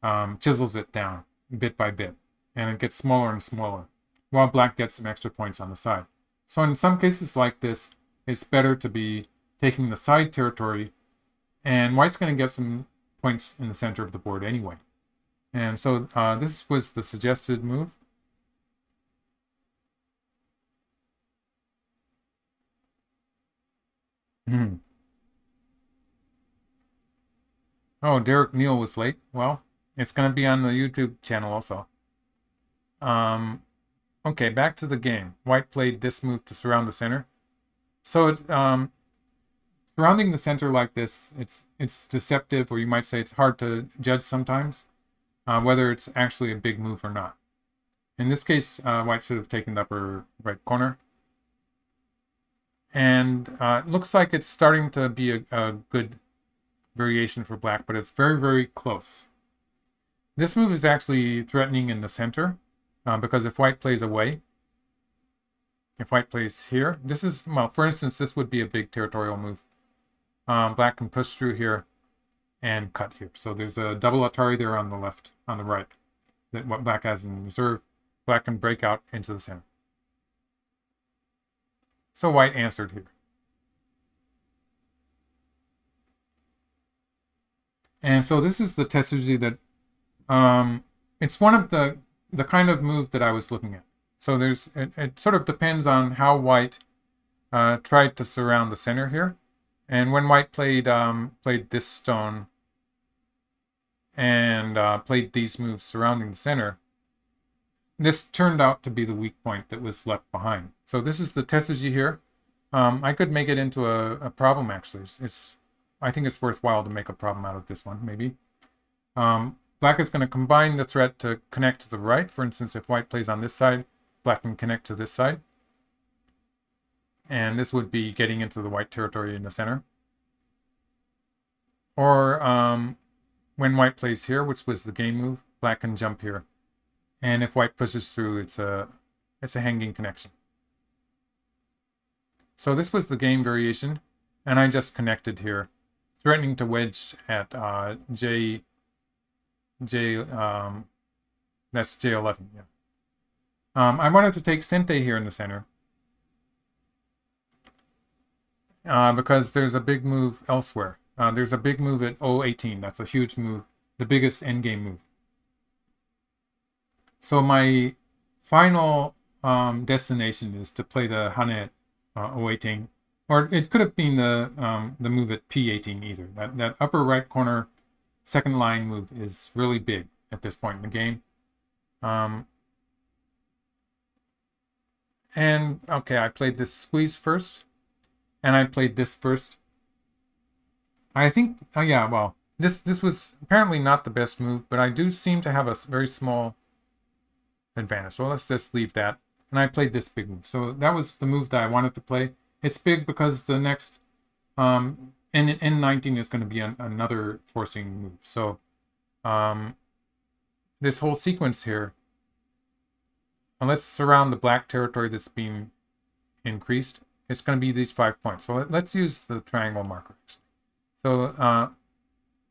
um, chisels it down bit by bit, and it gets smaller and smaller, while black gets some extra points on the side. So in some cases like this, it's better to be taking the side territory. And white's going to get some points in the center of the board anyway. And so uh, this was the suggested move. Hmm. Oh, Derek Neal was late. Well, it's going to be on the YouTube channel also. Um, okay, back to the game. White played this move to surround the center. So it... Um, Surrounding the center like this, it's it's deceptive, or you might say it's hard to judge sometimes, uh, whether it's actually a big move or not. In this case, uh, white should have taken the upper right corner. And uh, it looks like it's starting to be a, a good variation for black, but it's very, very close. This move is actually threatening in the center, uh, because if white plays away, if white plays here, this is, well, for instance, this would be a big territorial move. Um, black can push through here and cut here. So there's a double Atari there on the left, on the right, that what black has in reserve. Black can break out into the center. So white answered here. And so this is the Tetsujii that, um, it's one of the, the kind of move that I was looking at. So there's, it, it sort of depends on how white uh, tried to surround the center here. And when white played, um, played this stone and uh, played these moves surrounding the center, this turned out to be the weak point that was left behind. So this is the Tetsujii here. Um, I could make it into a, a problem, actually. It's, it's, I think it's worthwhile to make a problem out of this one, maybe. Um, black is going to combine the threat to connect to the right. For instance, if white plays on this side, black can connect to this side. And this would be getting into the white territory in the center. Or um, when white plays here, which was the game move, black can jump here. And if white pushes through, it's a, it's a hanging connection. So this was the game variation, and I just connected here, threatening to wedge at uh, J, J, um, that's J eleven, yeah. Um, I wanted to take Sente here in the center, uh, because there's a big move elsewhere. Uh, there's a big move at O eighteen, that's a huge move, the biggest endgame move. So my final um, destination is to play the hane at uh, O eighteen, or it could have been the um, the move at P eighteen either. That that upper right corner second line move is really big at this point in the game. Um, and okay, I played this squeeze first, and I played this first. I think oh yeah, well this this was apparently not the best move, but I do seem to have a very small advantage. So let's just leave that. And I played this big move. So that was the move that I wanted to play. It's big because the next um, N nineteen is going to be an, another forcing move. So um, this whole sequence here, and let's surround the black territory that's being increased. It's going to be these five points. So let, let's use the triangle marker. So uh,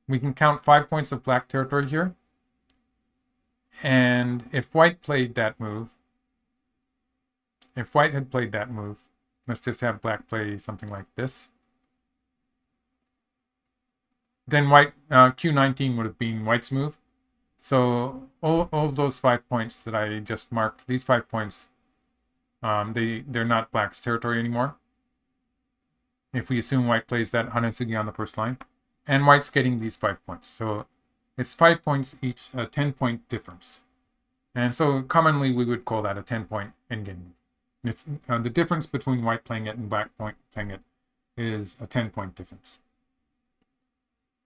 we can count five points of black territory here. And if white played that move, if white had played that move, let's just have black play something like this. Then white uh, Q nineteen would have been white's move. So all, all of those five points that I just marked, these five points, um, they, they're not black's territory anymore. If we assume white plays that hanetsugi on the first line. And white's getting these five points. So it's five points each, a ten point difference. And so commonly we would call that a ten point endgame. It's, uh, the difference between white playing it and black point playing it is a ten point difference.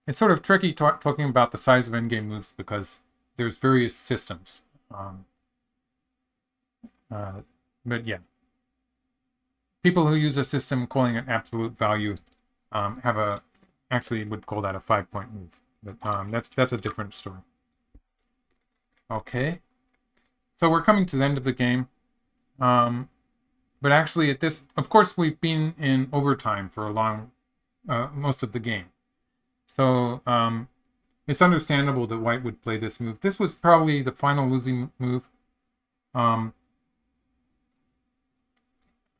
It's sort of tricky talk, talking about the size of endgame moves because there's various systems. Um, uh, but yeah. People who use a system calling it absolute value um, have a, actually would call that a five point move. But um, that's that's a different story. Okay, so we're coming to the end of the game, um, but actually at this, of course, we've been in overtime for a long, uh, most of the game. So um, it's understandable that white would play this move. This was probably the final losing move. Um,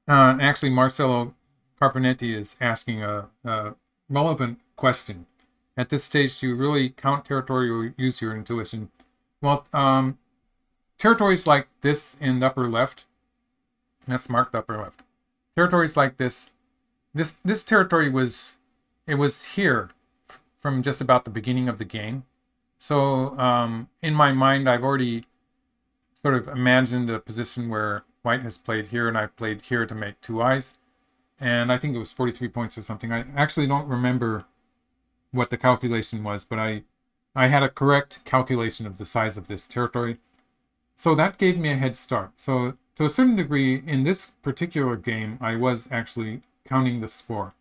uh, actually, Marcelo Carbonetti is asking a, a relevant question. At this stage, do you really count territory or use your intuition? Well, um, territories like this in the upper left, that's marked upper left. Territories like this, this this territory was, it was here from just about the beginning of the game. So um, in my mind, I've already sort of imagined a position where white has played here and I've played here to make two eyes. And I think it was forty-three points or something. I actually don't remember what the calculation was, but I I had a correct calculation of the size of this territory. So that gave me a head start. So to a certain degree, in this particular game, I was actually counting the score.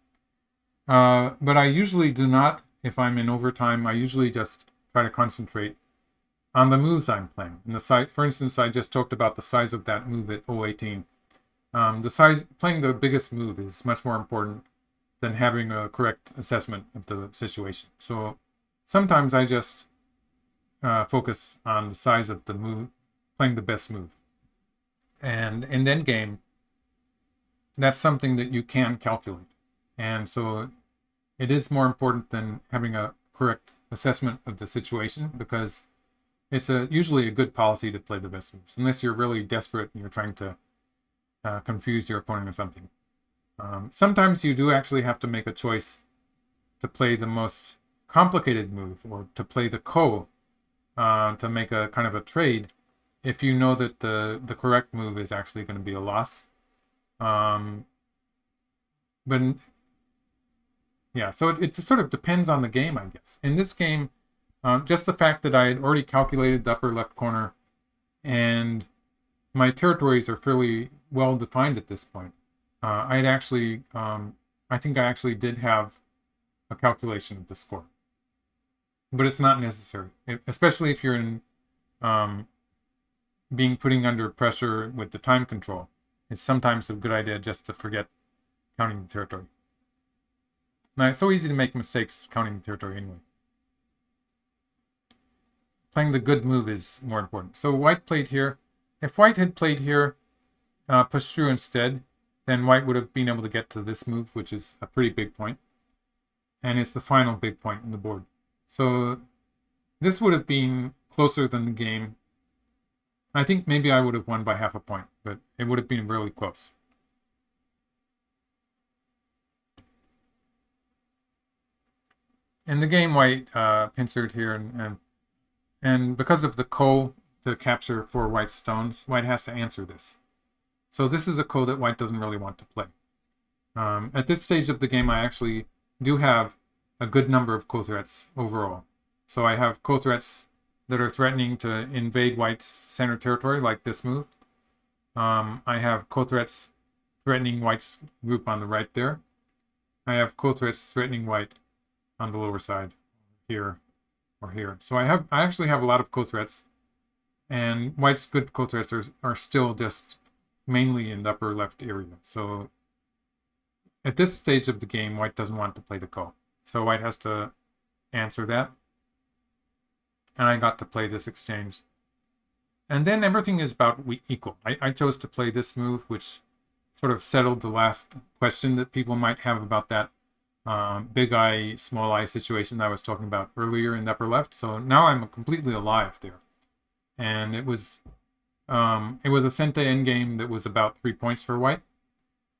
Uh, but I usually do not, if I'm in overtime, I usually just try to concentrate on the moves I'm playing. And the size, for instance, I just talked about the size of that move at O eighteen. Um, the size, playing the biggest move is much more important than having a correct assessment of the situation. So sometimes I just uh, focus on the size of the move, playing the best move. and in the end game, that's something that you can calculate. And so it is more important than having a correct assessment of the situation, because it's a, usually a good policy to play the best moves, unless you're really desperate and you're trying to uh, confuse your opponent or something. Um, sometimes you do actually have to make a choice to play the most complicated move, or to play the ko, uh, to make a kind of a trade, if you know that the, the correct move is actually going to be a loss. Um, but yeah, so it, it just sort of depends on the game, I guess. In this game, um, just the fact that I had already calculated the upper left corner and my territories are fairly well defined at this point. Uh, I had actually, um, I think I actually did have a calculation of the score, but it's not necessary, it, especially if you're in um, being putting under pressure with the time control. It's sometimes a good idea just to forget counting the territory. Now, it's so easy to make mistakes counting the territory anyway. Playing the good move is more important. So white played here. If white had played here, uh, pushed through instead, then white would have been able to get to this move, which is a pretty big point. And it's the final big point in the board. So this would have been closer than the game. I think maybe I would have won by half a point, but it would have been really close. In the game, white uh, pincered here, and, and and because of the ko to capture four white stones, white has to answer this. So this is a ko that white doesn't really want to play. Um, at this stage of the game, I actually do have a good number of ko threats overall. So I have ko threats that are threatening to invade white's center territory, like this move. Um, I have ko threats threatening white's group on the right there. I have ko threats threatening white on the lower side, here or here. So I have, I actually have a lot of ko threats, and white's good ko threats are, are still just mainly in the upper left area. So at this stage of the game, white doesn't want to play the ko. So white has to answer that. And I got to play this exchange. And then everything is about equal. I, I chose to play this move, which sort of settled the last question that people might have about that um, big I, small I situation that I was talking about earlier in the upper left. So now I'm completely alive there. And it was, um, it was a sente endgame that was about three points for white,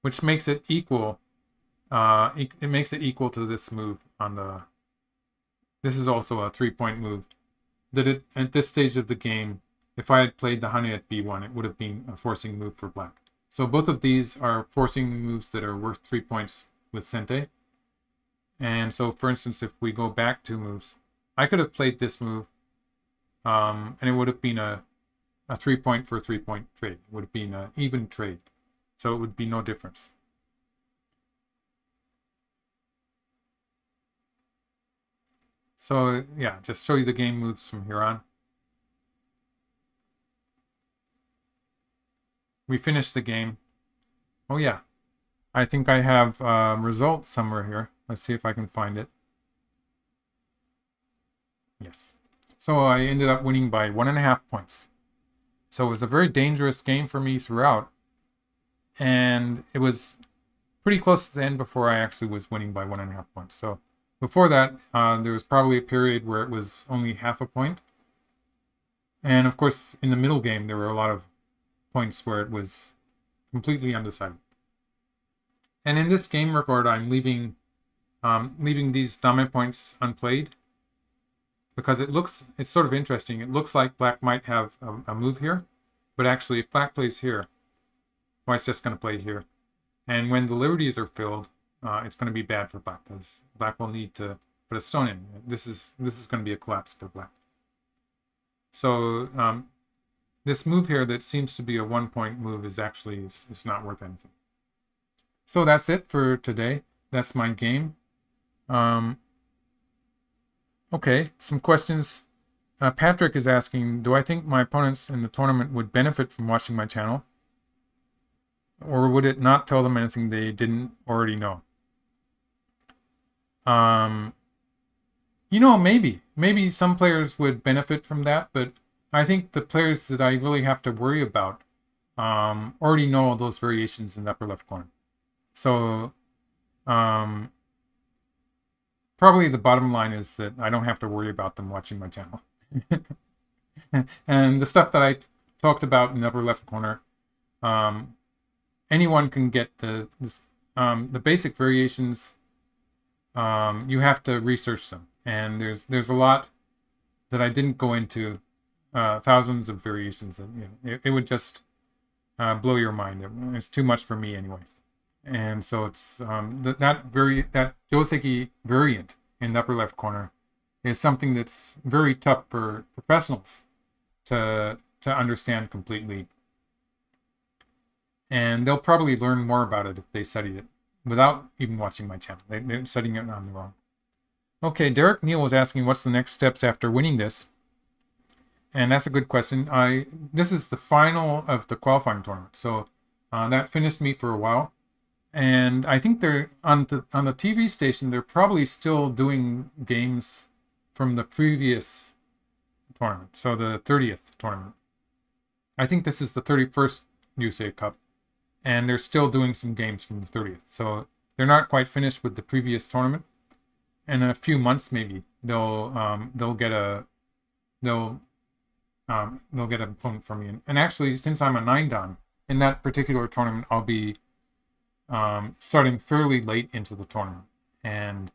which makes it equal. Uh, it, it makes it equal to this move on the, this is also a three-point move, that it, at this stage of the game, if I had played the hane at b one, it would have been a forcing move for black. So both of these are forcing moves that are worth three points with sente. And so, for instance, if we go back two moves, I could have played this move, um, and it would have been a, a three-point for a three-point trade. It would have been an even trade, so it would be no difference. So yeah, just show you the game moves from here on. We finished the game. Oh yeah, I think I have um, results somewhere here. Let's see if I can find it. Yes. So I ended up winning by one and a half points. So it was a very dangerous game for me throughout. And it was pretty close to the end before I actually was winning by one and a half points. So before that, uh, there was probably a period where it was only half a point. And of course, in the middle game, there were a lot of points where it was completely undecided. And in this game record, I'm leaving um, leaving these dame points unplayed, because it looks, it's sort of interesting. It looks like black might have a, a move here, but actually if black plays here, white's just going to play here. And when the liberties are filled, Uh, it's going to be bad for black, because black will need to put a stone in. This is this is going to be a collapse for black. So um, this move here that seems to be a one-point move is actually, it's, it's not worth anything. So that's it for today. That's my game. Um, okay, some questions. Uh, Patrick is asking, do I think my opponents in the tournament would benefit from watching my channel? Or would it not tell them anything they didn't already know? Um, you know, maybe. Maybe some players would benefit from that, but I think the players that I really have to worry about um, already know those variations in the upper left corner. So um, probably the bottom line is that I don't have to worry about them watching my channel. And the stuff that I talked about in the upper left corner, um, anyone can get the this, um, the basic variations. Um, you have to research them, and there's there's a lot that I didn't go into, uh, thousands of variations, and you know, it, it would just uh, blow your mind. It, it's too much for me anyway, and so it's um, th that very that Joseki variant in the upper left corner is something that's very tough for professionals to to understand completely, and they'll probably learn more about it if they studied it without even watching my channel. They, they're studying it on their own. Okay, Derek Neal was asking what's the next steps after winning this, and that's a good question. I this is the final of the qualifying tournament, so uh, that finished me for a while, and I think they're on the on the T V station. They're probably still doing games from the previous tournament, so the thirtieth tournament. I think this is the thirty-first Ryusei Cup, and they're still doing some games from the thirtieth. So they're not quite finished with the previous tournament. In a few months, maybe they'll um, they'll get a they'll um, they'll get an opponent from me. And actually, since I'm a nine dan in that particular tournament, I'll be um, starting fairly late into the tournament, and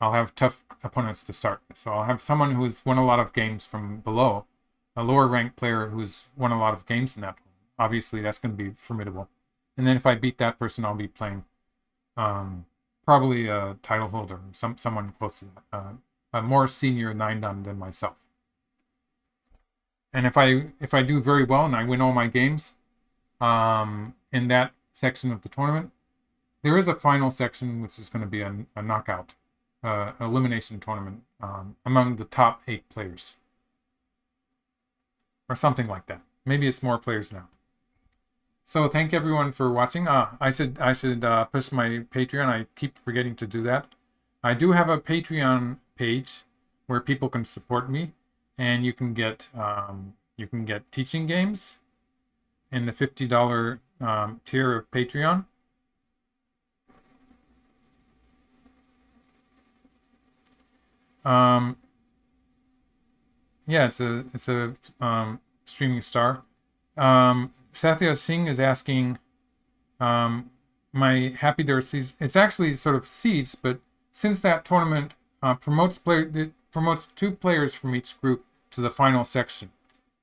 I'll have tough opponents to start. So I'll have someone who's won a lot of games from below, a lower ranked player who's won a lot of games in that tournament. Obviously, that's going to be formidable. And then if I beat that person, I'll be playing um, probably a title holder, some someone close to that, uh, a more senior nine dan than myself. And if I if I do very well and I win all my games um, in that section of the tournament, there is a final section which is going to be a, a knockout. Uh, elimination tournament um, among the top eight players or something like that. Maybe it's more players now. So thank everyone for watching. Uh, I should I should uh, push my Patreon. I keep forgetting to do that. I do have a Patreon page where people can support me, and you can get um, you can get teaching games in the fifty dollar um, tier of Patreon. Um, yeah, it's a, it's a, um, streaming star. Um, Sathya Singh is asking, um, my Happy There Seeds. It's actually sort of seeds, but since that tournament, uh, promotes player, it promotes two players from each group to the final section.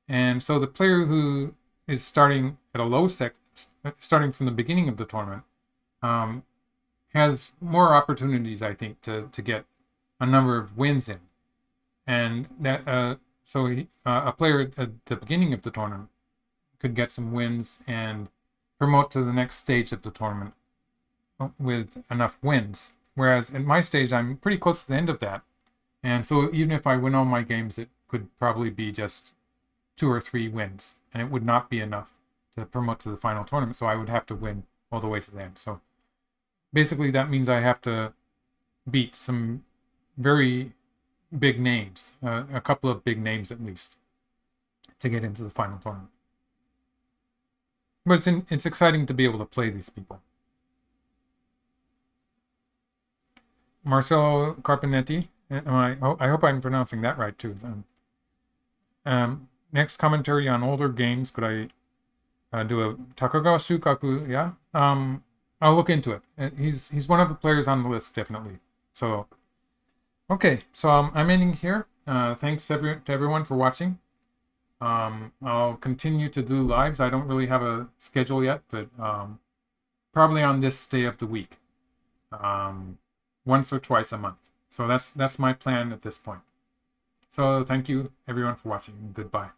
And so the player who is starting at a low sec, starting from the beginning of the tournament, um, has more opportunities, I think, to, to get a number of wins in, and that uh, so he, uh, a player at the beginning of the tournament could get some wins and promote to the next stage of the tournament with enough wins. Whereas at my stage, I'm pretty close to the end of that, and so even if I win all my games, it could probably be just two or three wins, and it would not be enough to promote to the final tournament. So I would have to win all the way to the end. So basically, that means I have to beat some very big names, uh, a couple of big names at least, to get into the final tournament. But it's, in, it's exciting to be able to play these people. Marcelo Carpinetti, am I, oh, I hope I'm pronouncing that right too. Um, um, next commentary on older games, could I uh, do a Takagawa Shukaku? Yeah, um, I'll look into it. He's, he's one of the players on the list, definitely. So... Okay, so um, I'm ending here. Uh, thanks every, to everyone for watching. Um, I'll continue to do lives. I don't really have a schedule yet, but um, probably on this day of the week, um, once or twice a month. So that's that's my plan at this point. So thank you everyone for watching. Goodbye.